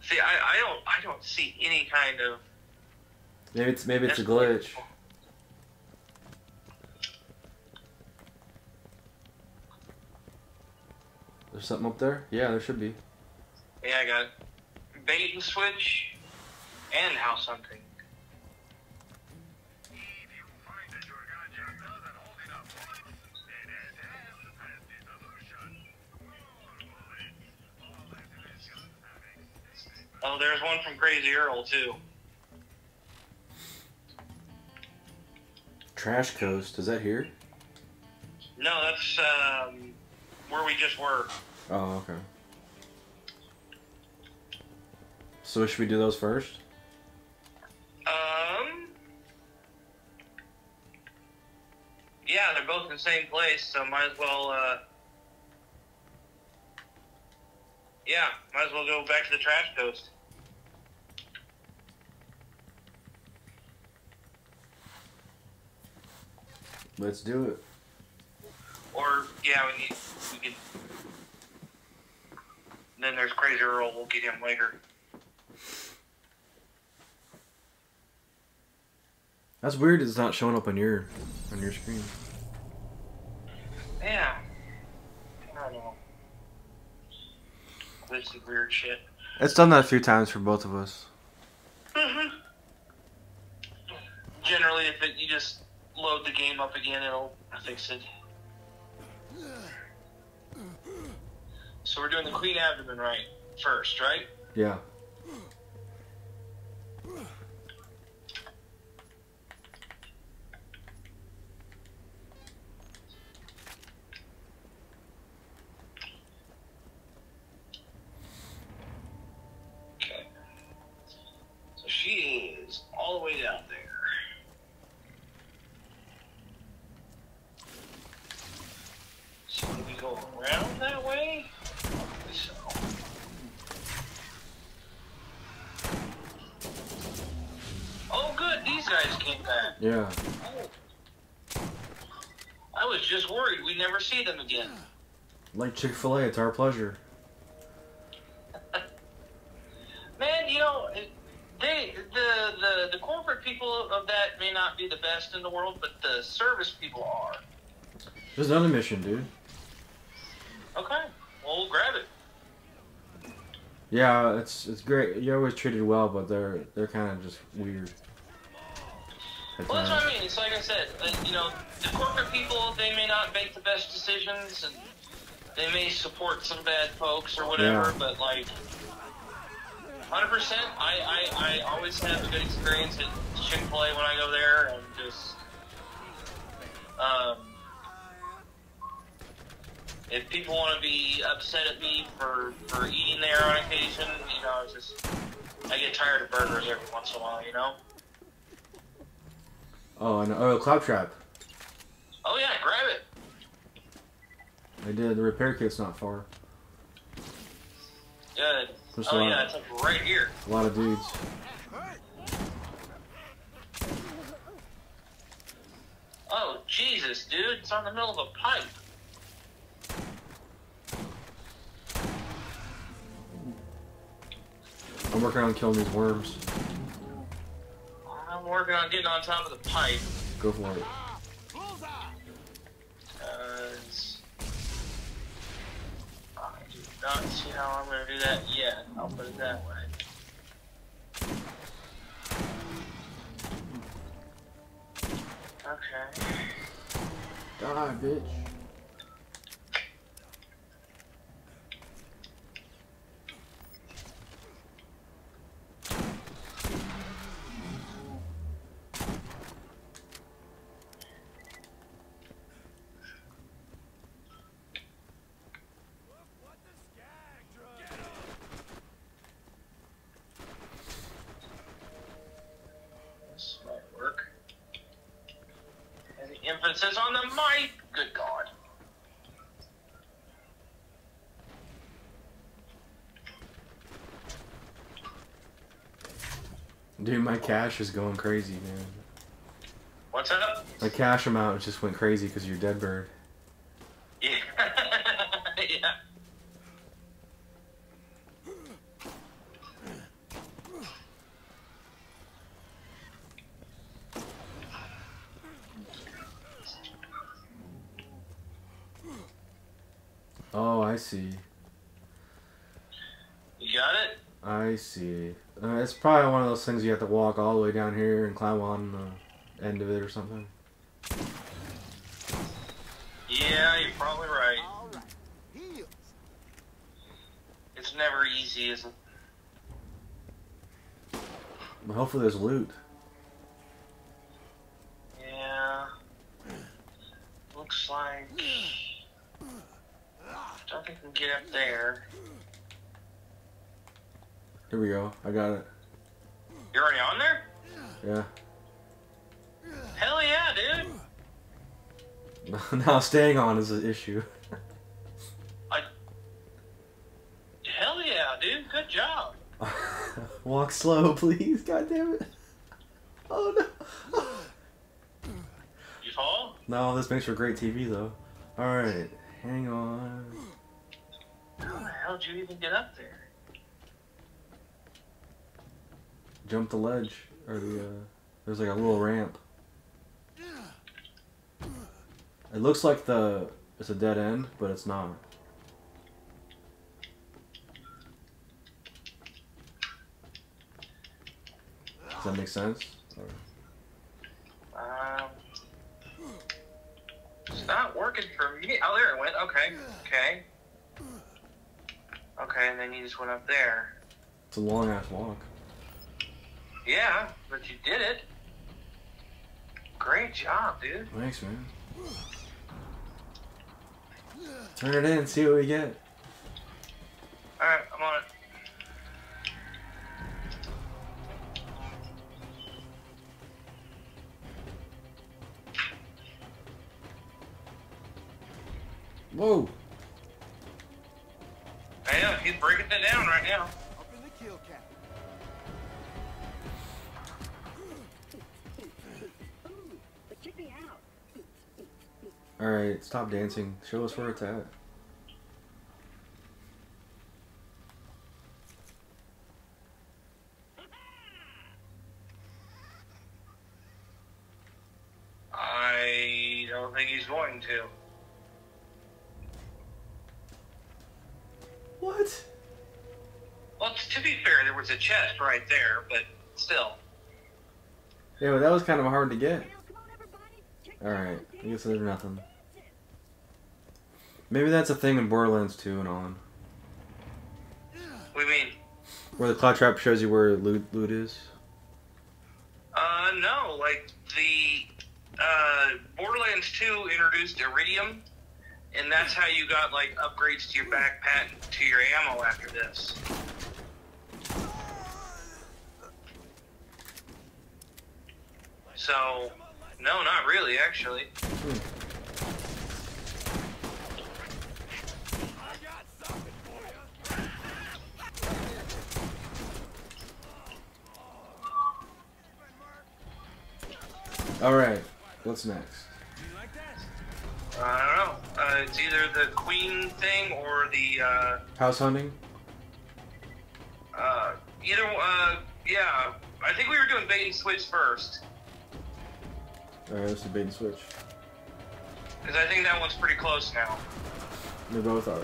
See, I don't see any kind of... Maybe it's a glitch. There's something up there? Yeah, there should be. Yeah, I got it. Bait and switch, and house hunting. Oh, there's one from Crazy Earl, too. Trash Coast, is that here? No, that's where we just were. Oh, okay. So should we do those first? Yeah, they're both in the same place, so might as well, yeah, might as well go back to the Trash Coast. Let's do it. Or, yeah, we can Then there's Crazy Earl. We'll get him later. That's weird. It's not showing up on your screen. Yeah. I don't know. This is weird shit. It's done that a few times for both of us. Mm-hmm. Generally, if you just load the game up again, it'll fix it. So we're doing the clean abdomen right first, right? Yeah. Okay. So she is all the way down there. So do we go around that way? So. Oh, good. These guys came back. Yeah. Oh. I was just worried we'd never see them again. Like Chick-fil-A, it's our pleasure. Man, you know, the corporate people of that may not be the best in the world, but the service people are. There's another mission, dude. Okay. Well, we'll grab it. Yeah, it's great. You're always treated well, but they're kind of just weird. Well, that's what I mean. It's like I said, you know, the corporate people, they may not make the best decisions, and they may support some bad folks or whatever, yeah. But, like, 100%, I always have a good experience at Chick-fil-A when I go there, and just, if people want to be upset at me for eating there on occasion, you know, it's just, I get tired of burgers every once in a while, you know? Oh, and oh, Claptrap. Oh yeah, grab it. I did, the repair kit's not far. Good. There's oh yeah, it's like right here. A lot of dudes. Oh, Jesus, dude, it's on the middle of a pipe. I'm working on killing these worms. I'm working on getting on top of the pipe. Go for it. I do not see how I'm going to do that yet. I'll put it that way. Okay. God, bitch. Emphasis on the mic. Good God. Dude, my cash is going crazy, man. What's up? My cash amount just went crazy because you're dead bird. Yeah. Yeah. I see. You got it? I see. It's probably one of those things you have to walk all the way down here and climb on the end of it or something. Yeah, you're probably right. All right. It's never easy, is it? But hopefully there's loot. Yeah. Looks like... I don't think we can get up there. Here we go. I got it. You're already on there? Yeah. Hell yeah, dude. Now staying on is an issue. Hell yeah, dude. Good job. Walk slow, please. God damn it. Oh, no. You fall? No, this makes for great TV, though. All right. Hang on. how'd you even get up there? Jump the ledge, or the, there's like a little ramp. It looks like the, it's a dead end, but it's not. Does that make sense? Or? It's not working for me. Oh, there it went. Okay. Okay. Okay, and then you just went up there. It's a long-ass walk. Yeah, but you did it. Great job, dude. Thanks, man. Turn it in, see what we get. Alright, I'm on it. Whoa. Yeah, he's breaking it down right now. Open the kill cap. Alright, stop dancing. Show us where it's at. I don't think he's going to. What? Well, to be fair, there was a chest right there, but still. Yeah, but that was kind of hard to get. Alright, I guess there's nothing. Maybe that's a thing in Borderlands 2 and on. What do you mean? Where the cloud trap shows you where loot is? No, like the, Borderlands 2 introduced Iridium, and that's how you got, like, upgrades to your backpack and to your ammo after this. So... No, not really, actually. I got something for you. All right, what's next? You like that? I don't know. It's either the queen thing or the house hunting. Yeah. I think we were doing bait and switch first. Alright, let's do bait and switch. Because I think that one's pretty close now. They both are.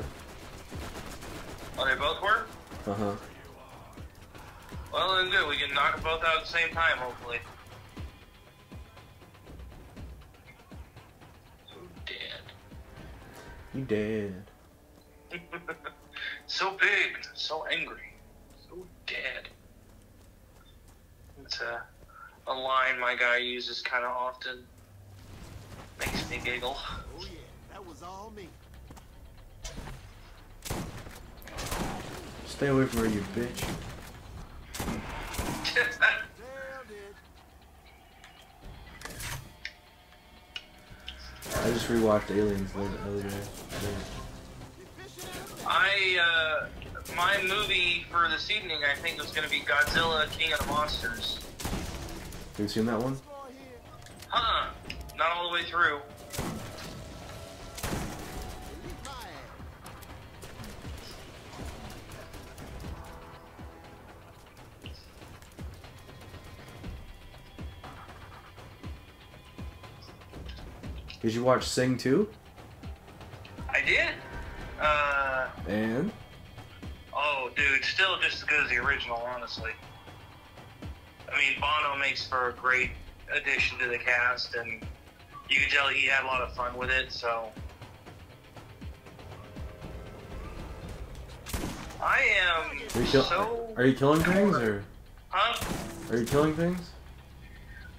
Oh, they both were? Uh-huh. Well, then good. We can knock them both out at the same time, hopefully. I'm dead. You dead. So big. So angry. So dead. It's, a line my guy uses kind of often. Makes me giggle. Oh yeah, that was all me. Stay away from her, you bitch. I just rewatched Aliens earlier. My movie for this evening, I think, was going to be Godzilla, King of the Monsters. Have you seen that one? Huh. Not all the way through. Did you watch Sing 2? I did. And? Oh, dude, still just as good as the original, honestly. I mean, Bono makes for a great addition to the cast, and you can tell he had a lot of fun with it, so... I am Are you killing things, or...? Huh? Are you killing things?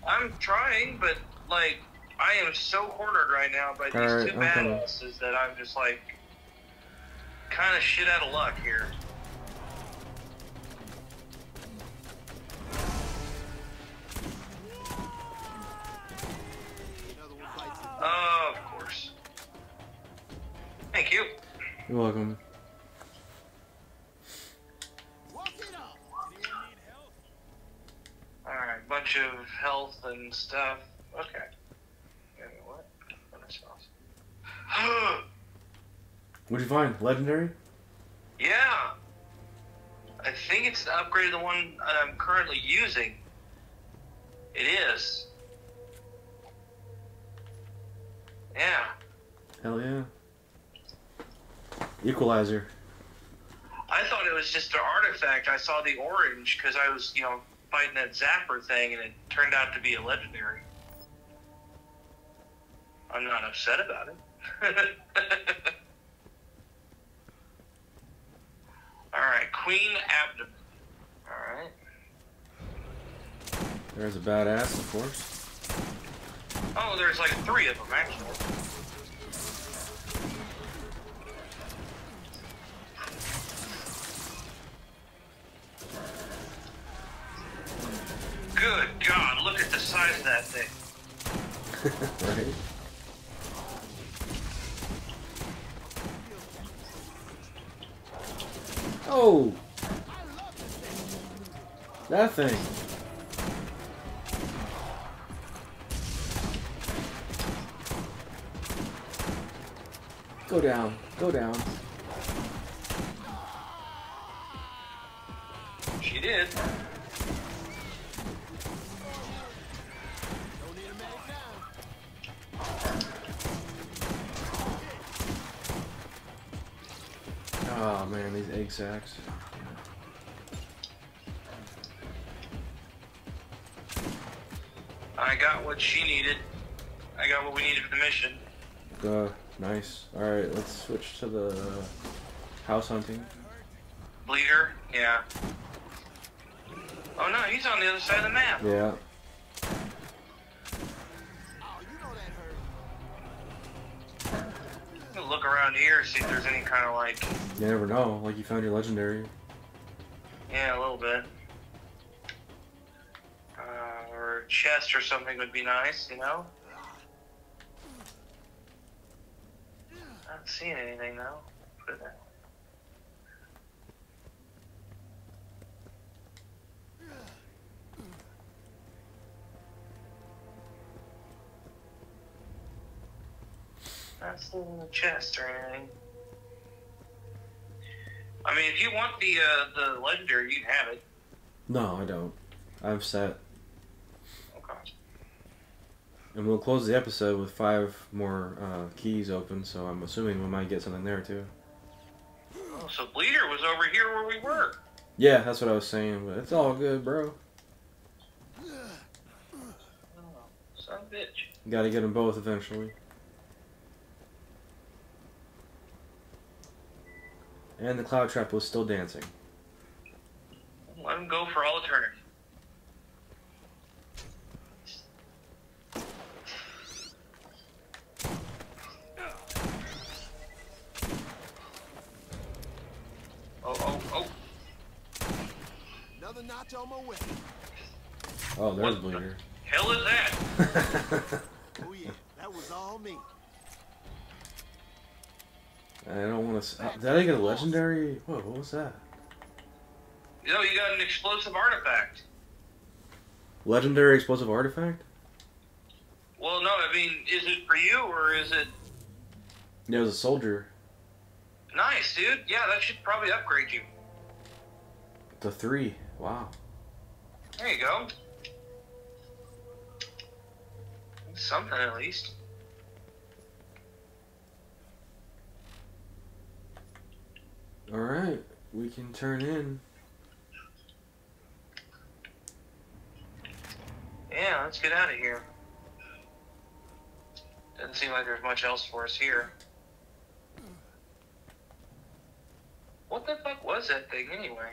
I'm trying, but, like, I am so cornered right now by these two badasses that I'm just, like, kind of shit out of luck here. Oh, of course. Thank you. You're welcome. Alright, bunch of health and stuff. Okay. You know what? What'd you find? Legendary? Yeah. I think it's the upgrade of the one I'm currently using. It is. Yeah. Hell yeah. Equalizer. I thought it was just an artifact. I saw the orange because I was, you know, fighting that zapper thing, and it turned out to be a legendary. I'm not upset about it. Alright, Queen Abdomen. Alright. There's a badass, of course. Oh, there's like three of them, actually. Good God, look at the size of that thing. Right? Oh! That thing. Go down. Go down. She did. Oh man, these egg sacks. I got what she needed. I got what we needed for the mission. Nice. Alright, let's switch to the house hunting. Bleeder? Yeah. Oh no, he's on the other side of the map. Yeah. Look around here, see if there's any kind of like... You never know, like you found your legendary. Yeah, a little bit. Or a chest or something would be nice, you know? Not seeing anything now. Put it that way. Not seeing the chest or anything. I mean, if you want the legendary, you can have it. No, I don't. I'm set. Okay. And we'll close the episode with 5 more keys open, so I'm assuming we might get something there, too. Oh, so Bleeder was over here where we were. Yeah, that's what I was saying, but it's all good, bro. Oh, son of a bitch. You gotta get them both eventually. And the Cloud Trap was still dancing. Let him go for all eternity. Oh. Another notch on my way. Oh, there's Bleeder. Hell is that? Oh yeah, that was all me. I don't want to. Did I get a legendary? Whoa, what was that? You know, you got an explosive artifact. Legendary explosive artifact? Well, no, I mean, is it for you or is it? Yeah, it was a soldier. Nice, dude. Yeah, that should probably upgrade you. To 3. Wow. There you go. Something at least. Alright, we can turn in. Yeah, let's get out of here. Doesn't seem like there's much else for us here. What the fuck was that thing anyway?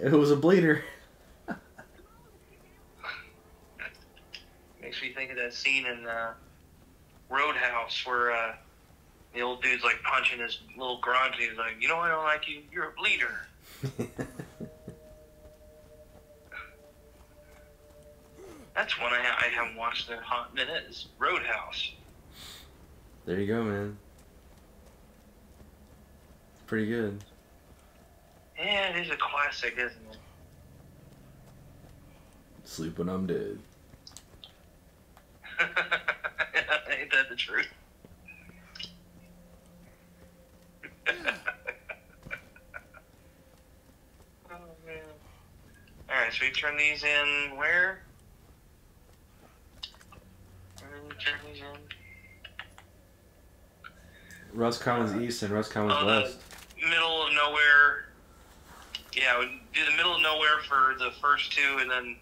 It was a bleeder. Makes me think of that scene in Roadhouse where the old dude's like punching his little garage and he's like, you know I don't like you, you're a bleeder. That's one I haven't watched in a hot minute, is Roadhouse. There you go, man. Pretty good. Yeah, it is a classic, isn't it? Sleep when I'm dead. Ain't that the truth? So we turn these in where? Rust Commons East and Rust Commons West. Middle of nowhere. Yeah, we do the middle of nowhere for the first two, and then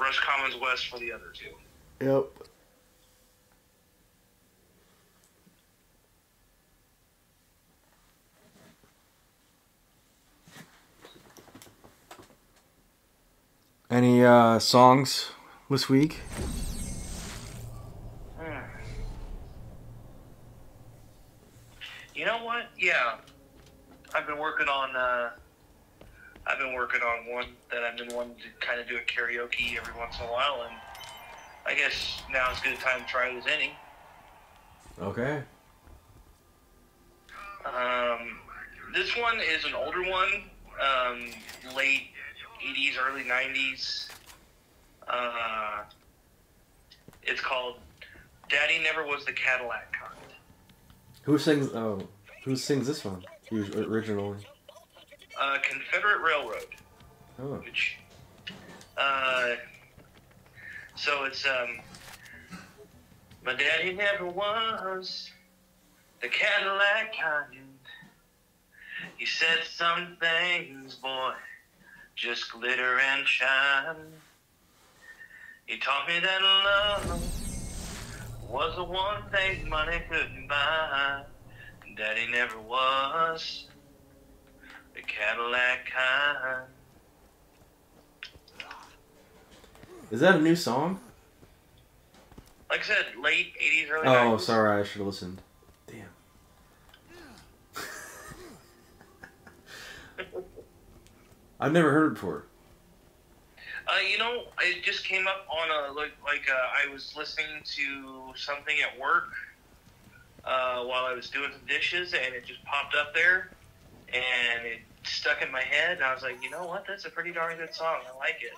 Rust Commons West for the other two. Yep. Any songs this week? You know what? Yeah, I've been working on one that I've been wanting to kind of do a karaoke every once in a while, and I guess now is a good time to try it as any. Okay. This one is an older one, late 80s, early 90s. It's called Daddy Never Was the Cadillac Kind. Who sings this one originally? Confederate Railroad. Oh. Which, so it's my daddy never was the Cadillac kind. He said some things, boy, just glitter and shine. He taught me that love was the one thing money couldn't buy. Daddy never was the Cadillac kind. Is that a new song? Like I said, late 80s, early 90s. Oh, sorry, I should have listened. Damn. I've never heard it before. You know, it just came up on a I was listening to something at work while I was doing some dishes, and it just popped up there, and it stuck in my head, and I was like, you know what? That's a pretty darn good song. I like it.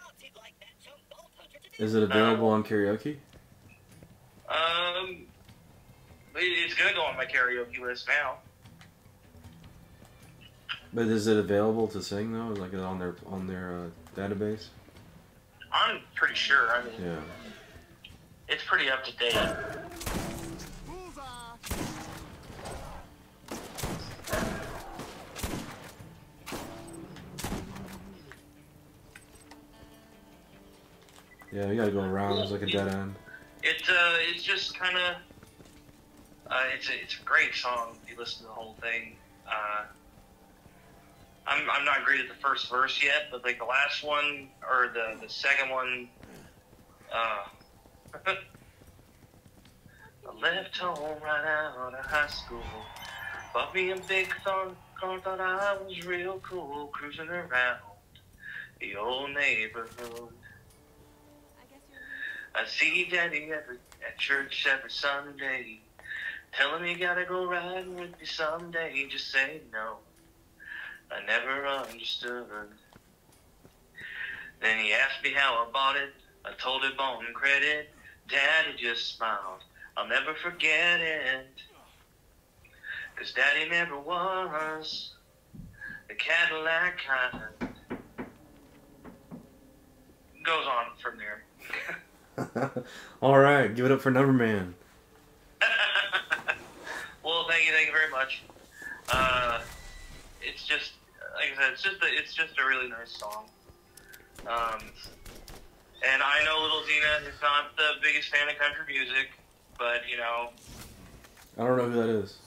Is it available on karaoke? It's gonna go on my karaoke list now. But is it available to sing though? Like on their database? I'm pretty sure. I mean, yeah, it's pretty up to date. Yeah, we gotta go around. It's like a dead end. It's just kind of it's a great song if you listen to the whole thing. I'm not great at the first verse yet, but like the last one or the second one, I left home right out of high school. Bought me a big car, thought I was real cool, cruising around the old neighborhood. I see Daddy at church every Sunday, telling me gotta go riding with me someday. Just say no. I never understood. Then he asked me how I bought it. I told him on credit. Daddy just smiled. I'll never forget it. 'Cause Daddy never was the Cadillac kind. Goes on from there. All right, give it up for Number Man. Well, thank you very much. It's just, like I said, it's just a really nice song. And I know Little Xena is not the biggest fan of country music, but, you know. I don't know who that is.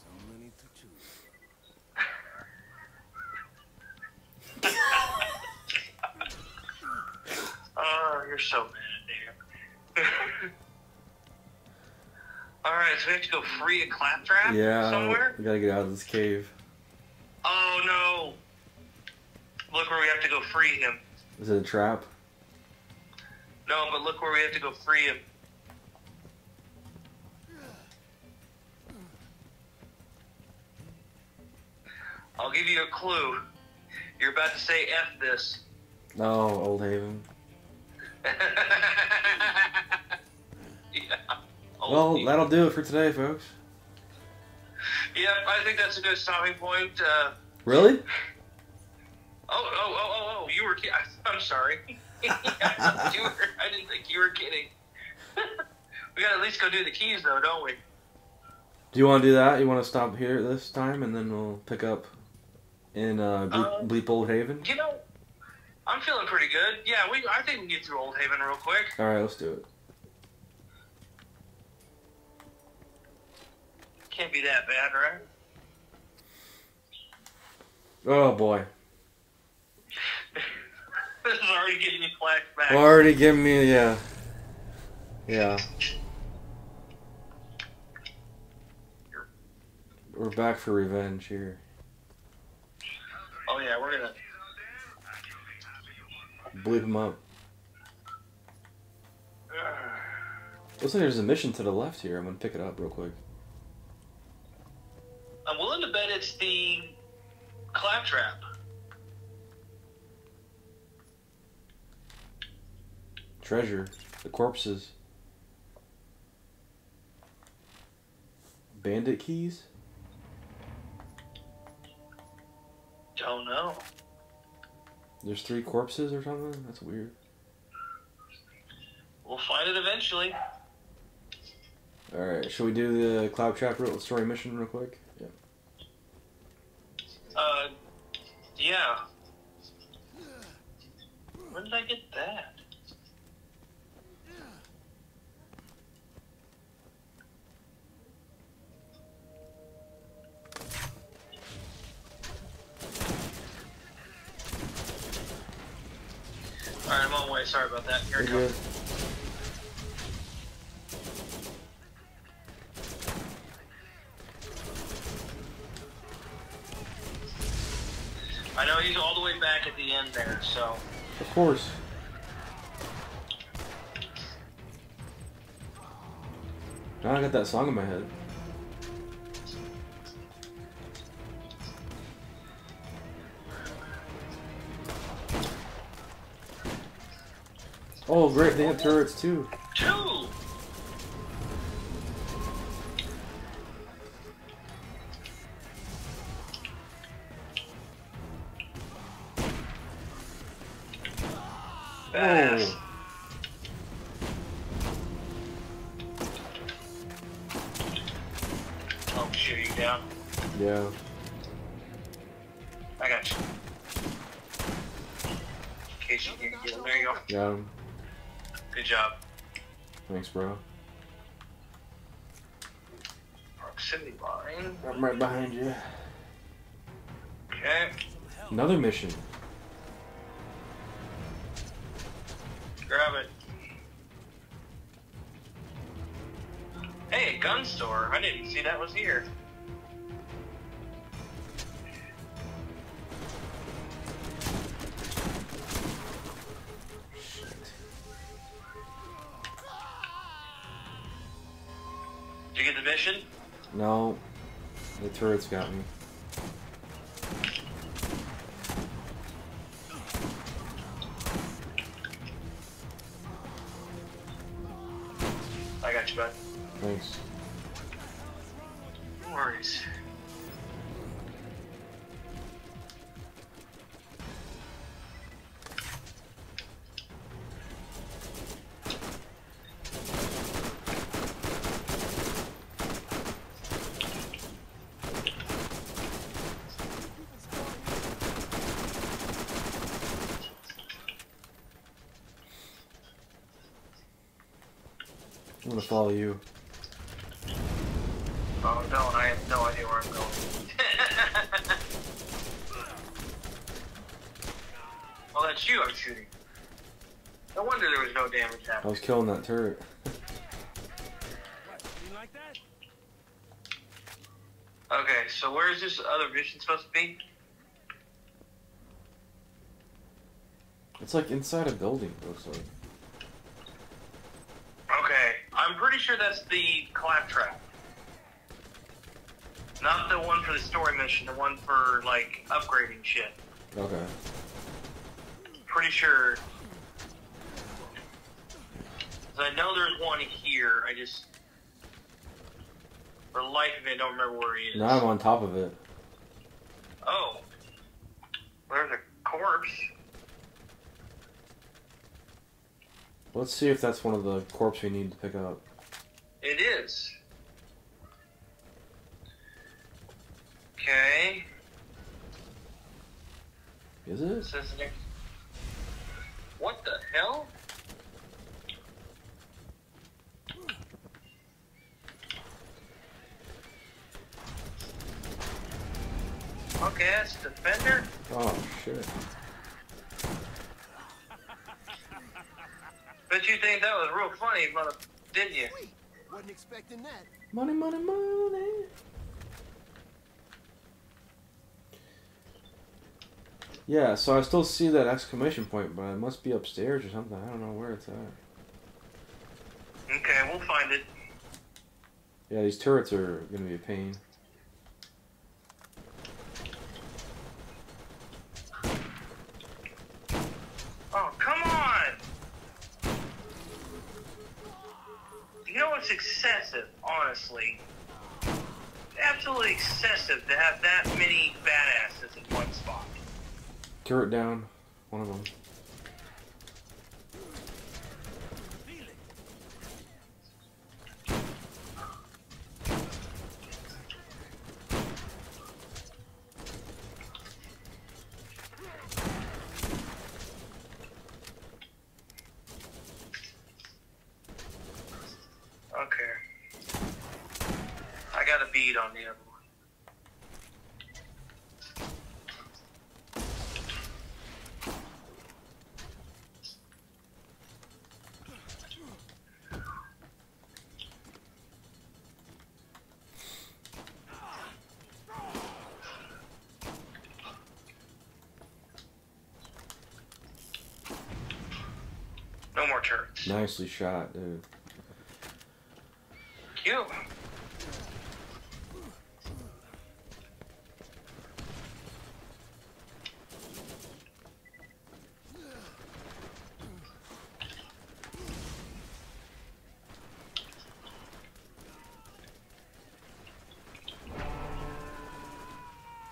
Oh, you're so mad, damn. Alright, so we have to go free a claptrap somewhere? We gotta get out of this cave. Oh no! Look where we have to go free him. Is it a trap? No, but look where we have to go free him. I'll give you a clue. You're about to say F this. No, Old Haven. Yeah. Well, that'll do it for today, folks. Yep, I think that's a good stopping point. Really? Oh, you you were kidding. I'm sorry. I didn't think you were kidding. We gotta at least go do the keys, though, don't we? Do you want to do that? You want to stop here this time, and then we'll pick up in Bleep Old Haven? You know, I'm feeling pretty good. Yeah, I think we can get through Old Haven real quick. All right, let's do it. Can't be that bad, right? Oh, boy. This is already getting me flashbacks. Already giving me, yeah. Yeah. We're back for revenge here. Oh, yeah, we're gonna bleep him up. Looks like there's a mission to the left here. I'm gonna pick it up real quick. I'm willing to bet it's the Claptrap. Treasure. The corpses. Bandit keys? Don't know. There's 3 corpses or something? That's weird. We'll find it eventually. Alright, should we do the Claptrap story mission real quick? Yeah. When did I get that? Alright, I'm on the way. Sorry about that. Here it comes. I know he's all the way back at the end there, so. Of course. Now I got that song in my head. Oh, great, they have turrets too. Two! Badass. Oh, shit, you down? Yeah. I got you. In case you didn't get him, there you go. Got him. Good job. Thanks, bro. Proximity line. I'm right behind you. Okay. Another mission. Grab it. Hey, a gun store. I didn't see that was here. Did you get the mission? No. The turret's got me. I got you, bud. Thanks. No worries. I'm gonna follow you. Oh no, I have no idea where I'm going. Well, that's you I'm shooting. No wonder there was no damage happening. I was killing that turret. You like that? Okay, so where is this other mission supposed to be? It's like inside a building, looks like. I'm pretty sure that's the Claptrap. Not the one for the story mission, the one for, like, upgrading shit. Okay. Pretty sure. Because I know there's one here, I just, for the life of me, I don't remember where he is. Now I'm on top of it. Oh. There's a corpse. Let's see if that's one of the corpses we need to pick up. It is. Okay. Is it? What the hell? Okay, that's Defender. Oh, shit. But you think that was real funny, didn't you? Wait, wasn't expecting that. Money, money, money. Yeah, so I still see that exclamation point, but it must be upstairs or something. I don't know where it's at. Okay, we'll find it. Yeah, these turrets are going to be a pain. Oh, come on! You know, it's excessive, honestly. It's absolutely excessive to have that many badasses in one spot. Turret down, one of them. Okay. I got a bead on the other one. Nicely shot, dude. Cute.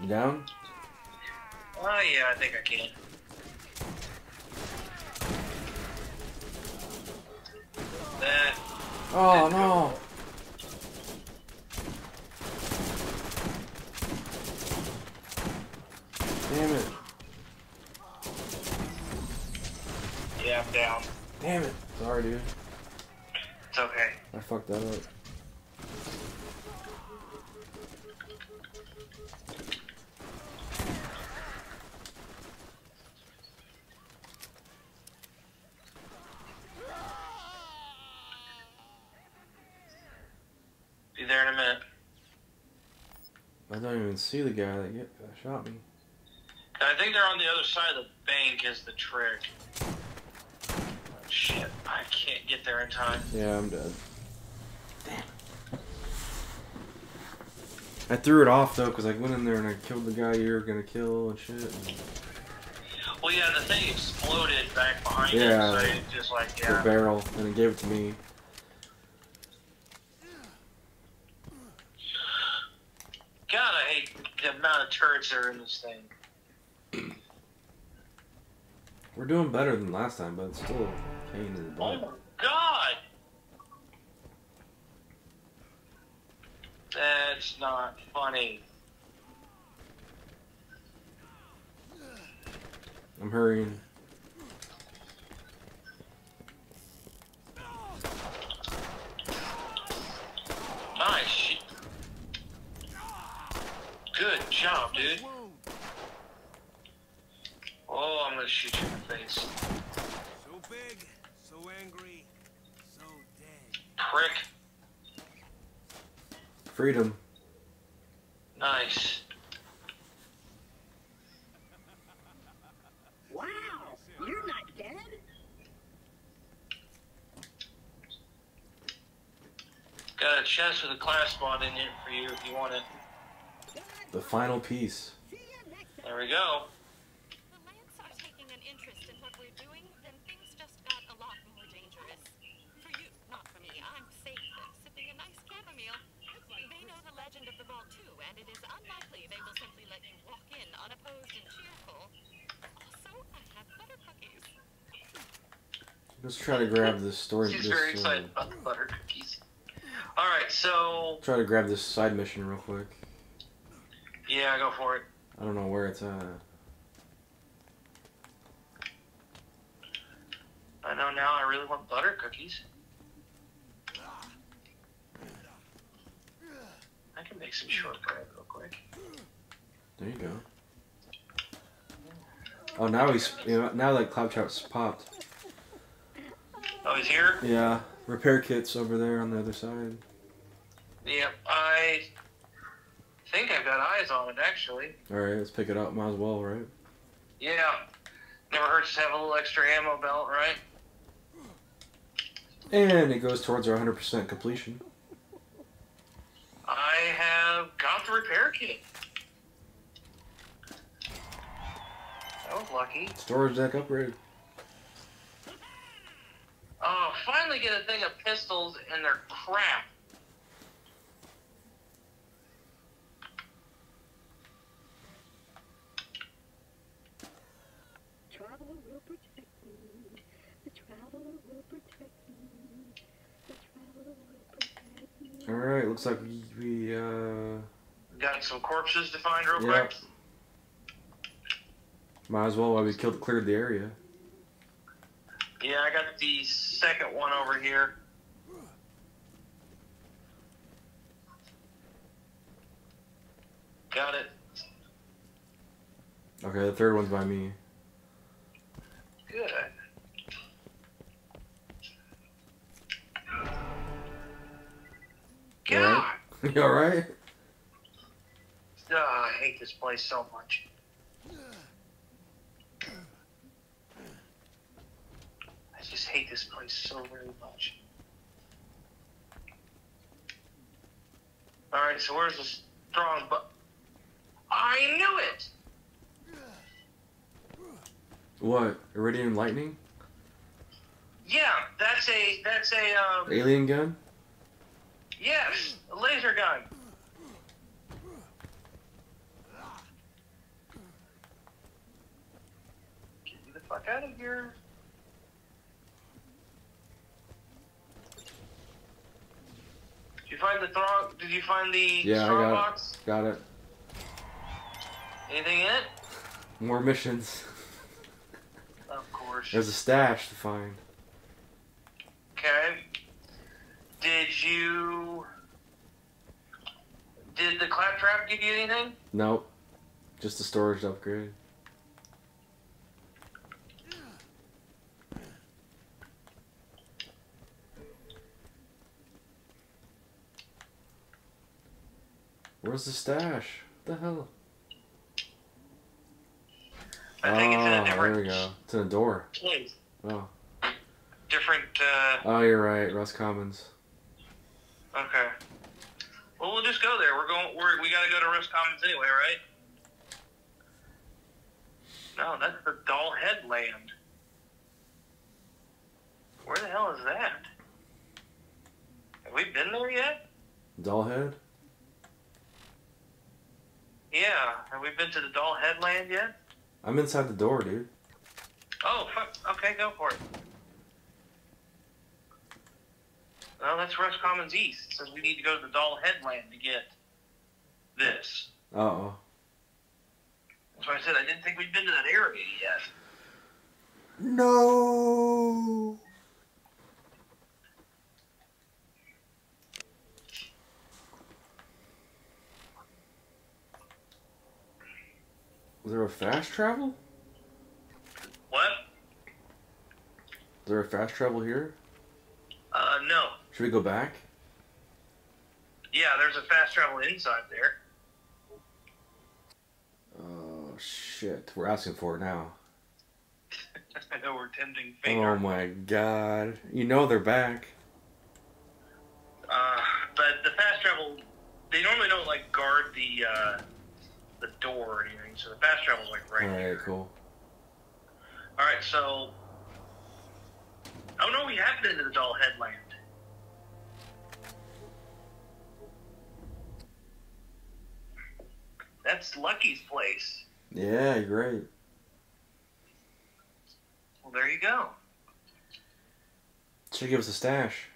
You down? Oh yeah, I think I can. Oh no! Damn it! Yeah, I'm down. Damn it! Sorry, dude. It's okay. I fucked that up. See the guy that shot me. I think they're on the other side of the bank is the trick. Oh, shit, I can't get there in time. Yeah, I'm dead. Damn. I threw it off though because I went in there and I killed the guy you were gonna kill and shit. And... Well, yeah, the thing exploded back behind him, so it's just like the barrel, and it gave it to me. Turrets are in this thing. We're doing better than last time, but it's still a pain in the butt. Oh my god! That's not funny. I'm hurrying. Nice. Good job, dude. Oh, I'm gonna shoot you in the face. So big, so angry, so dead. Prick. Freedom. Nice. Wow, you're not dead? Got a chest with a class spot in it for you if you want it. The final piece. There we go. When Lance are taking an interest in what we're doing, then things just got a lot more dangerous. For you, not for me. I'm safe and sipping a nice chamomile. They know the legend of the vault too, and it is unlikely they will simply let you walk in unopposed and cheerful. Also, I have butter cookies. Let's try to grab this story. He's very excited about the butter cookies. Alright, so... Try to grab this side mission real quick. Yeah, go for it. I don't know where it's at. I know now I really want butter cookies. I can make some shortbread real quick. There you go. Oh, now he's... You know, now that Claptrap's popped. Oh, he's here? Yeah. Repair kit's over there on the other side. Yep, I think I've got eyes on it, actually. Alright, let's pick it up. Might as well, right? Yeah. Never hurts to have a little extra ammo belt, right? And it goes towards our 100% completion. I have got the repair kit. That was lucky. Storage deck upgrade. Oh, finally get a thing of pistols and they're crap. The traveler will protect me. The traveler will protect me. The traveler will protect me. Alright, looks like we got some corpses to find real quick. Might as well while we cleared the area. Yeah, I got the second one over here. Got it. Okay, the third one's by me. Good. God. You alright? Oh, I hate this place so much. I just hate this place so very much. Alright, so where's the strong but I knew it! What? Iridium lightning? Yeah, that's a alien gun? Yes, a laser gun. Get me the fuck out of here. You find the Did you find the strong box? Yeah, I got it. Anything in it? More missions. Of course. There's a stash to find. Okay. Did the Claptrap give you anything? Nope. Just a storage upgrade. Where's the stash? What the hell? I think it's in a different... there we go. It's in a door. Place. Oh. Different, Oh, you're right. Rust Commons. Okay. Well, we'll just go there. We gotta go to Rust Commons anyway, right? No, that's the Doll Headland. Where the hell is that? Have we been there yet? Doll Head? Yeah, have we been to the Doll Headland yet? I'm inside the door, dude. Oh, fuck. Okay, go for it. Well, that's Rust Commons East. It says we need to go to the Doll Headland to get this. Uh-oh. That's why I said I didn't think we'd been to that area yet. No. Was there a fast travel? What? Is there a fast travel here? No. Should we go back? Yeah, there's a fast travel inside there. Oh, shit. We're asking for it now. I know we're tempting fate. Oh, my God. You know they're back. But the fast travel, they normally don't, like, guard the door or anything, so the fast travel's like right here. Alright, cool. Alright, so... Oh no, we have been to the Doll Headland. That's Lucky's place. Yeah, great. Well, there you go. Should give us a stash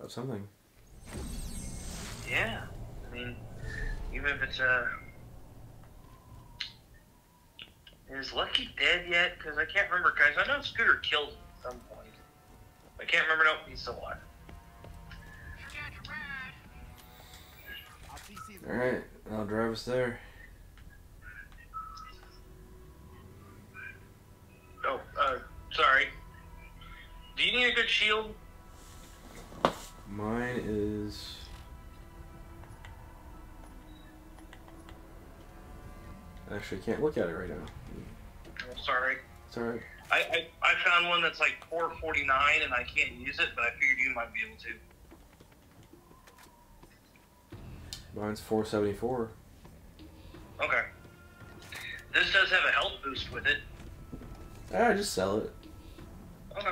of something. Yeah, I mean, even if it's is Lucky dead yet? Because I can't remember, guys. I know Scooter killed him at some point. I can't remember. Nope, he's still alive. Alright, I'll drive us there. Oh, sorry. Do you need a good shield? Mine is... Actually, I can't look at it right now. I'm sorry. It's alright. I found one that's like 449 and I can't use it, but I figured you might be able to. Mine's 474. Okay. This does have a health boost with it. Ah, just sell it. Okay.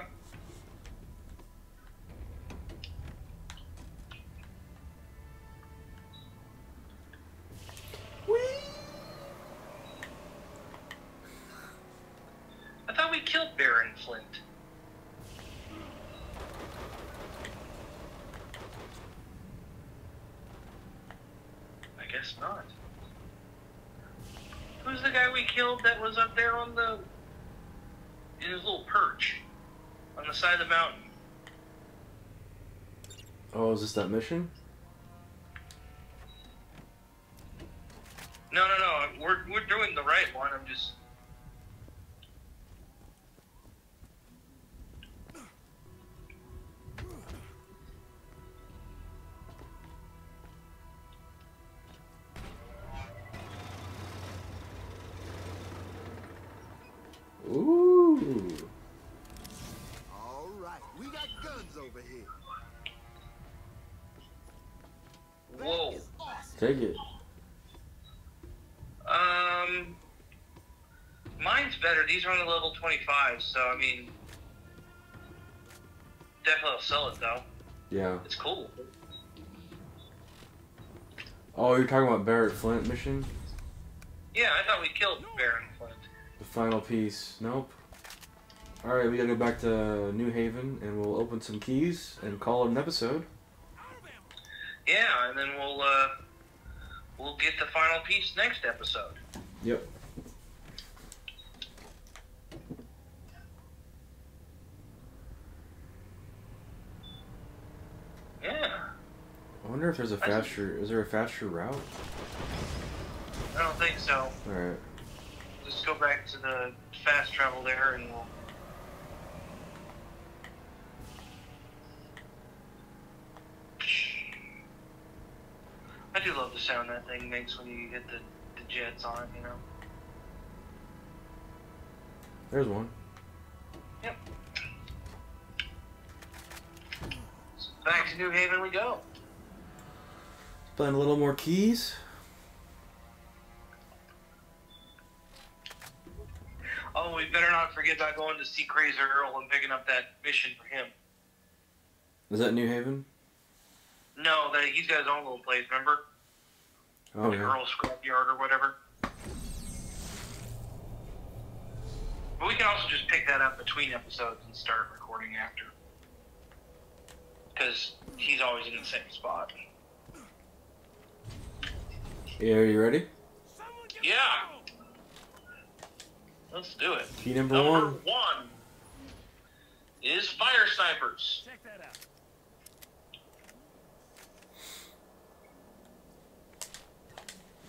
Whee! I thought we killed Barrett Flint. Guess not. Who's the guy we killed that was up there on the... in his little perch? On the side of the mountain. Oh, is this that mission? No, no, no. We're doing the right one. I'm just... Take it. Mine's better. These are on the level 25, so I mean, definitely I'll sell it though. Yeah. It's cool. Oh, you're talking about Barrett Flint mission? Yeah, I thought we killed Barrett Flint. The final piece. Nope. All right, we gotta go back to New Haven, and we'll open some keys and call it an episode. Yeah, and then we'll get the final piece next episode. Yep. Yeah. I wonder if there's a faster... Is there a faster route? I don't think so. All right. Just go back to the fast travel there, and we'll... I do love the sound that thing makes when you get the jets on it, you know. There's one. Yep. So back to New Haven we go. Playing a little more keys. Oh, we better not forget about going to see Crazy Earl and picking up that mission for him. Is that New Haven? No, that he's got his own little place, remember? Oh, the Earl Scrapyard or whatever. But we can also just pick that up between episodes and start recording after. Because he's always in the same spot. Yeah, are you ready? Yeah! Let's do it. Key number one. Number one is Fire Snipers. Check that out.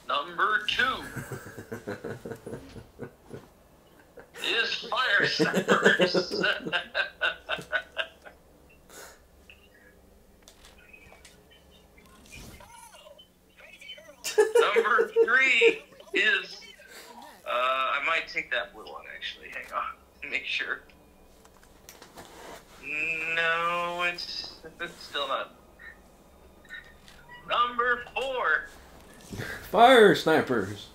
Number two is Fire Snipers. Number three is... I might take that blue one, actually. Hang on. Make sure. No, it's still not. Number four... Fire Snipers.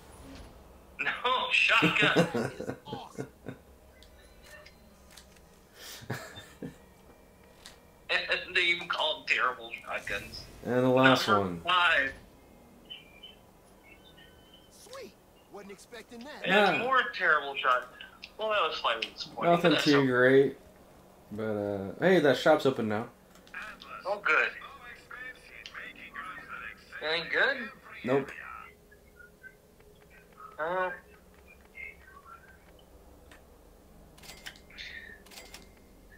No, shotgun. Awesome. And they even call them terrible shotguns. And the last one. Five. Sweet. Wasn't expecting that. And yeah. It's more terrible shotguns. Well, that was slightly disappointing. Nothing too great. But, hey, that shop's open now. Oh, good. It ain't good? Nope.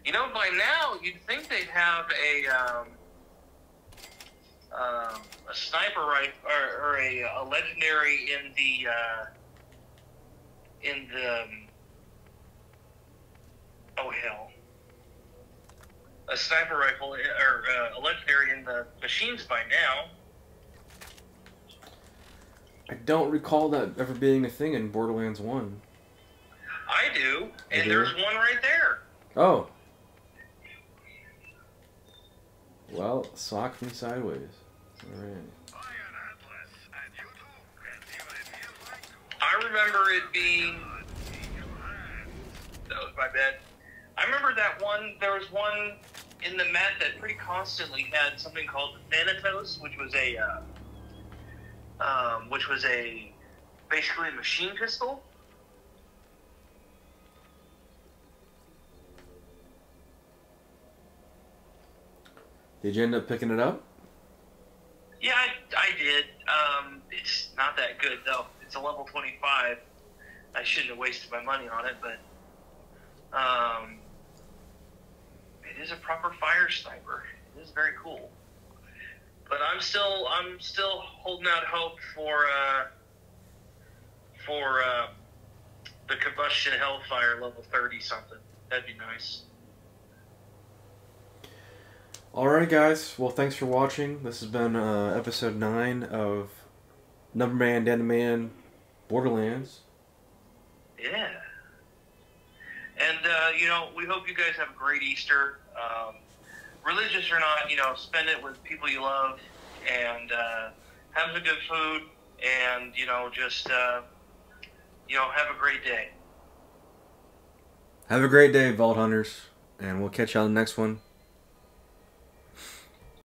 You know, by now, you'd think they'd have a sniper rifle, or a legendary in the, oh hell, a sniper rifle, or a legendary in the machines by now. I don't recall that ever being a thing in Borderlands 1. I do, and there's one right there. Oh. Well, sock me sideways. All right. I remember it being... That was my bad. I remember that one, there was one in the Met that pretty constantly had something called Thanatos, which was a basically a machine pistol. Did you end up picking it up? Yeah, I did. It's not that good, though. It's a level 25. I shouldn't have wasted my money on it, but... it is a proper fire sniper. It is very cool. But I'm still holding out hope for the Combustion Hellfire level 30-something. That'd be nice. Alright guys, well thanks for watching. This has been episode 9 of Number Man, Dan the Man, Borderlands. Yeah. And, you know, we hope you guys have a great Easter. Religious or not, you know, spend it with people you love and have some good food and, you know, just, you know, have a great day. Have a great day, Vault Hunters, and we'll catch you on the next one.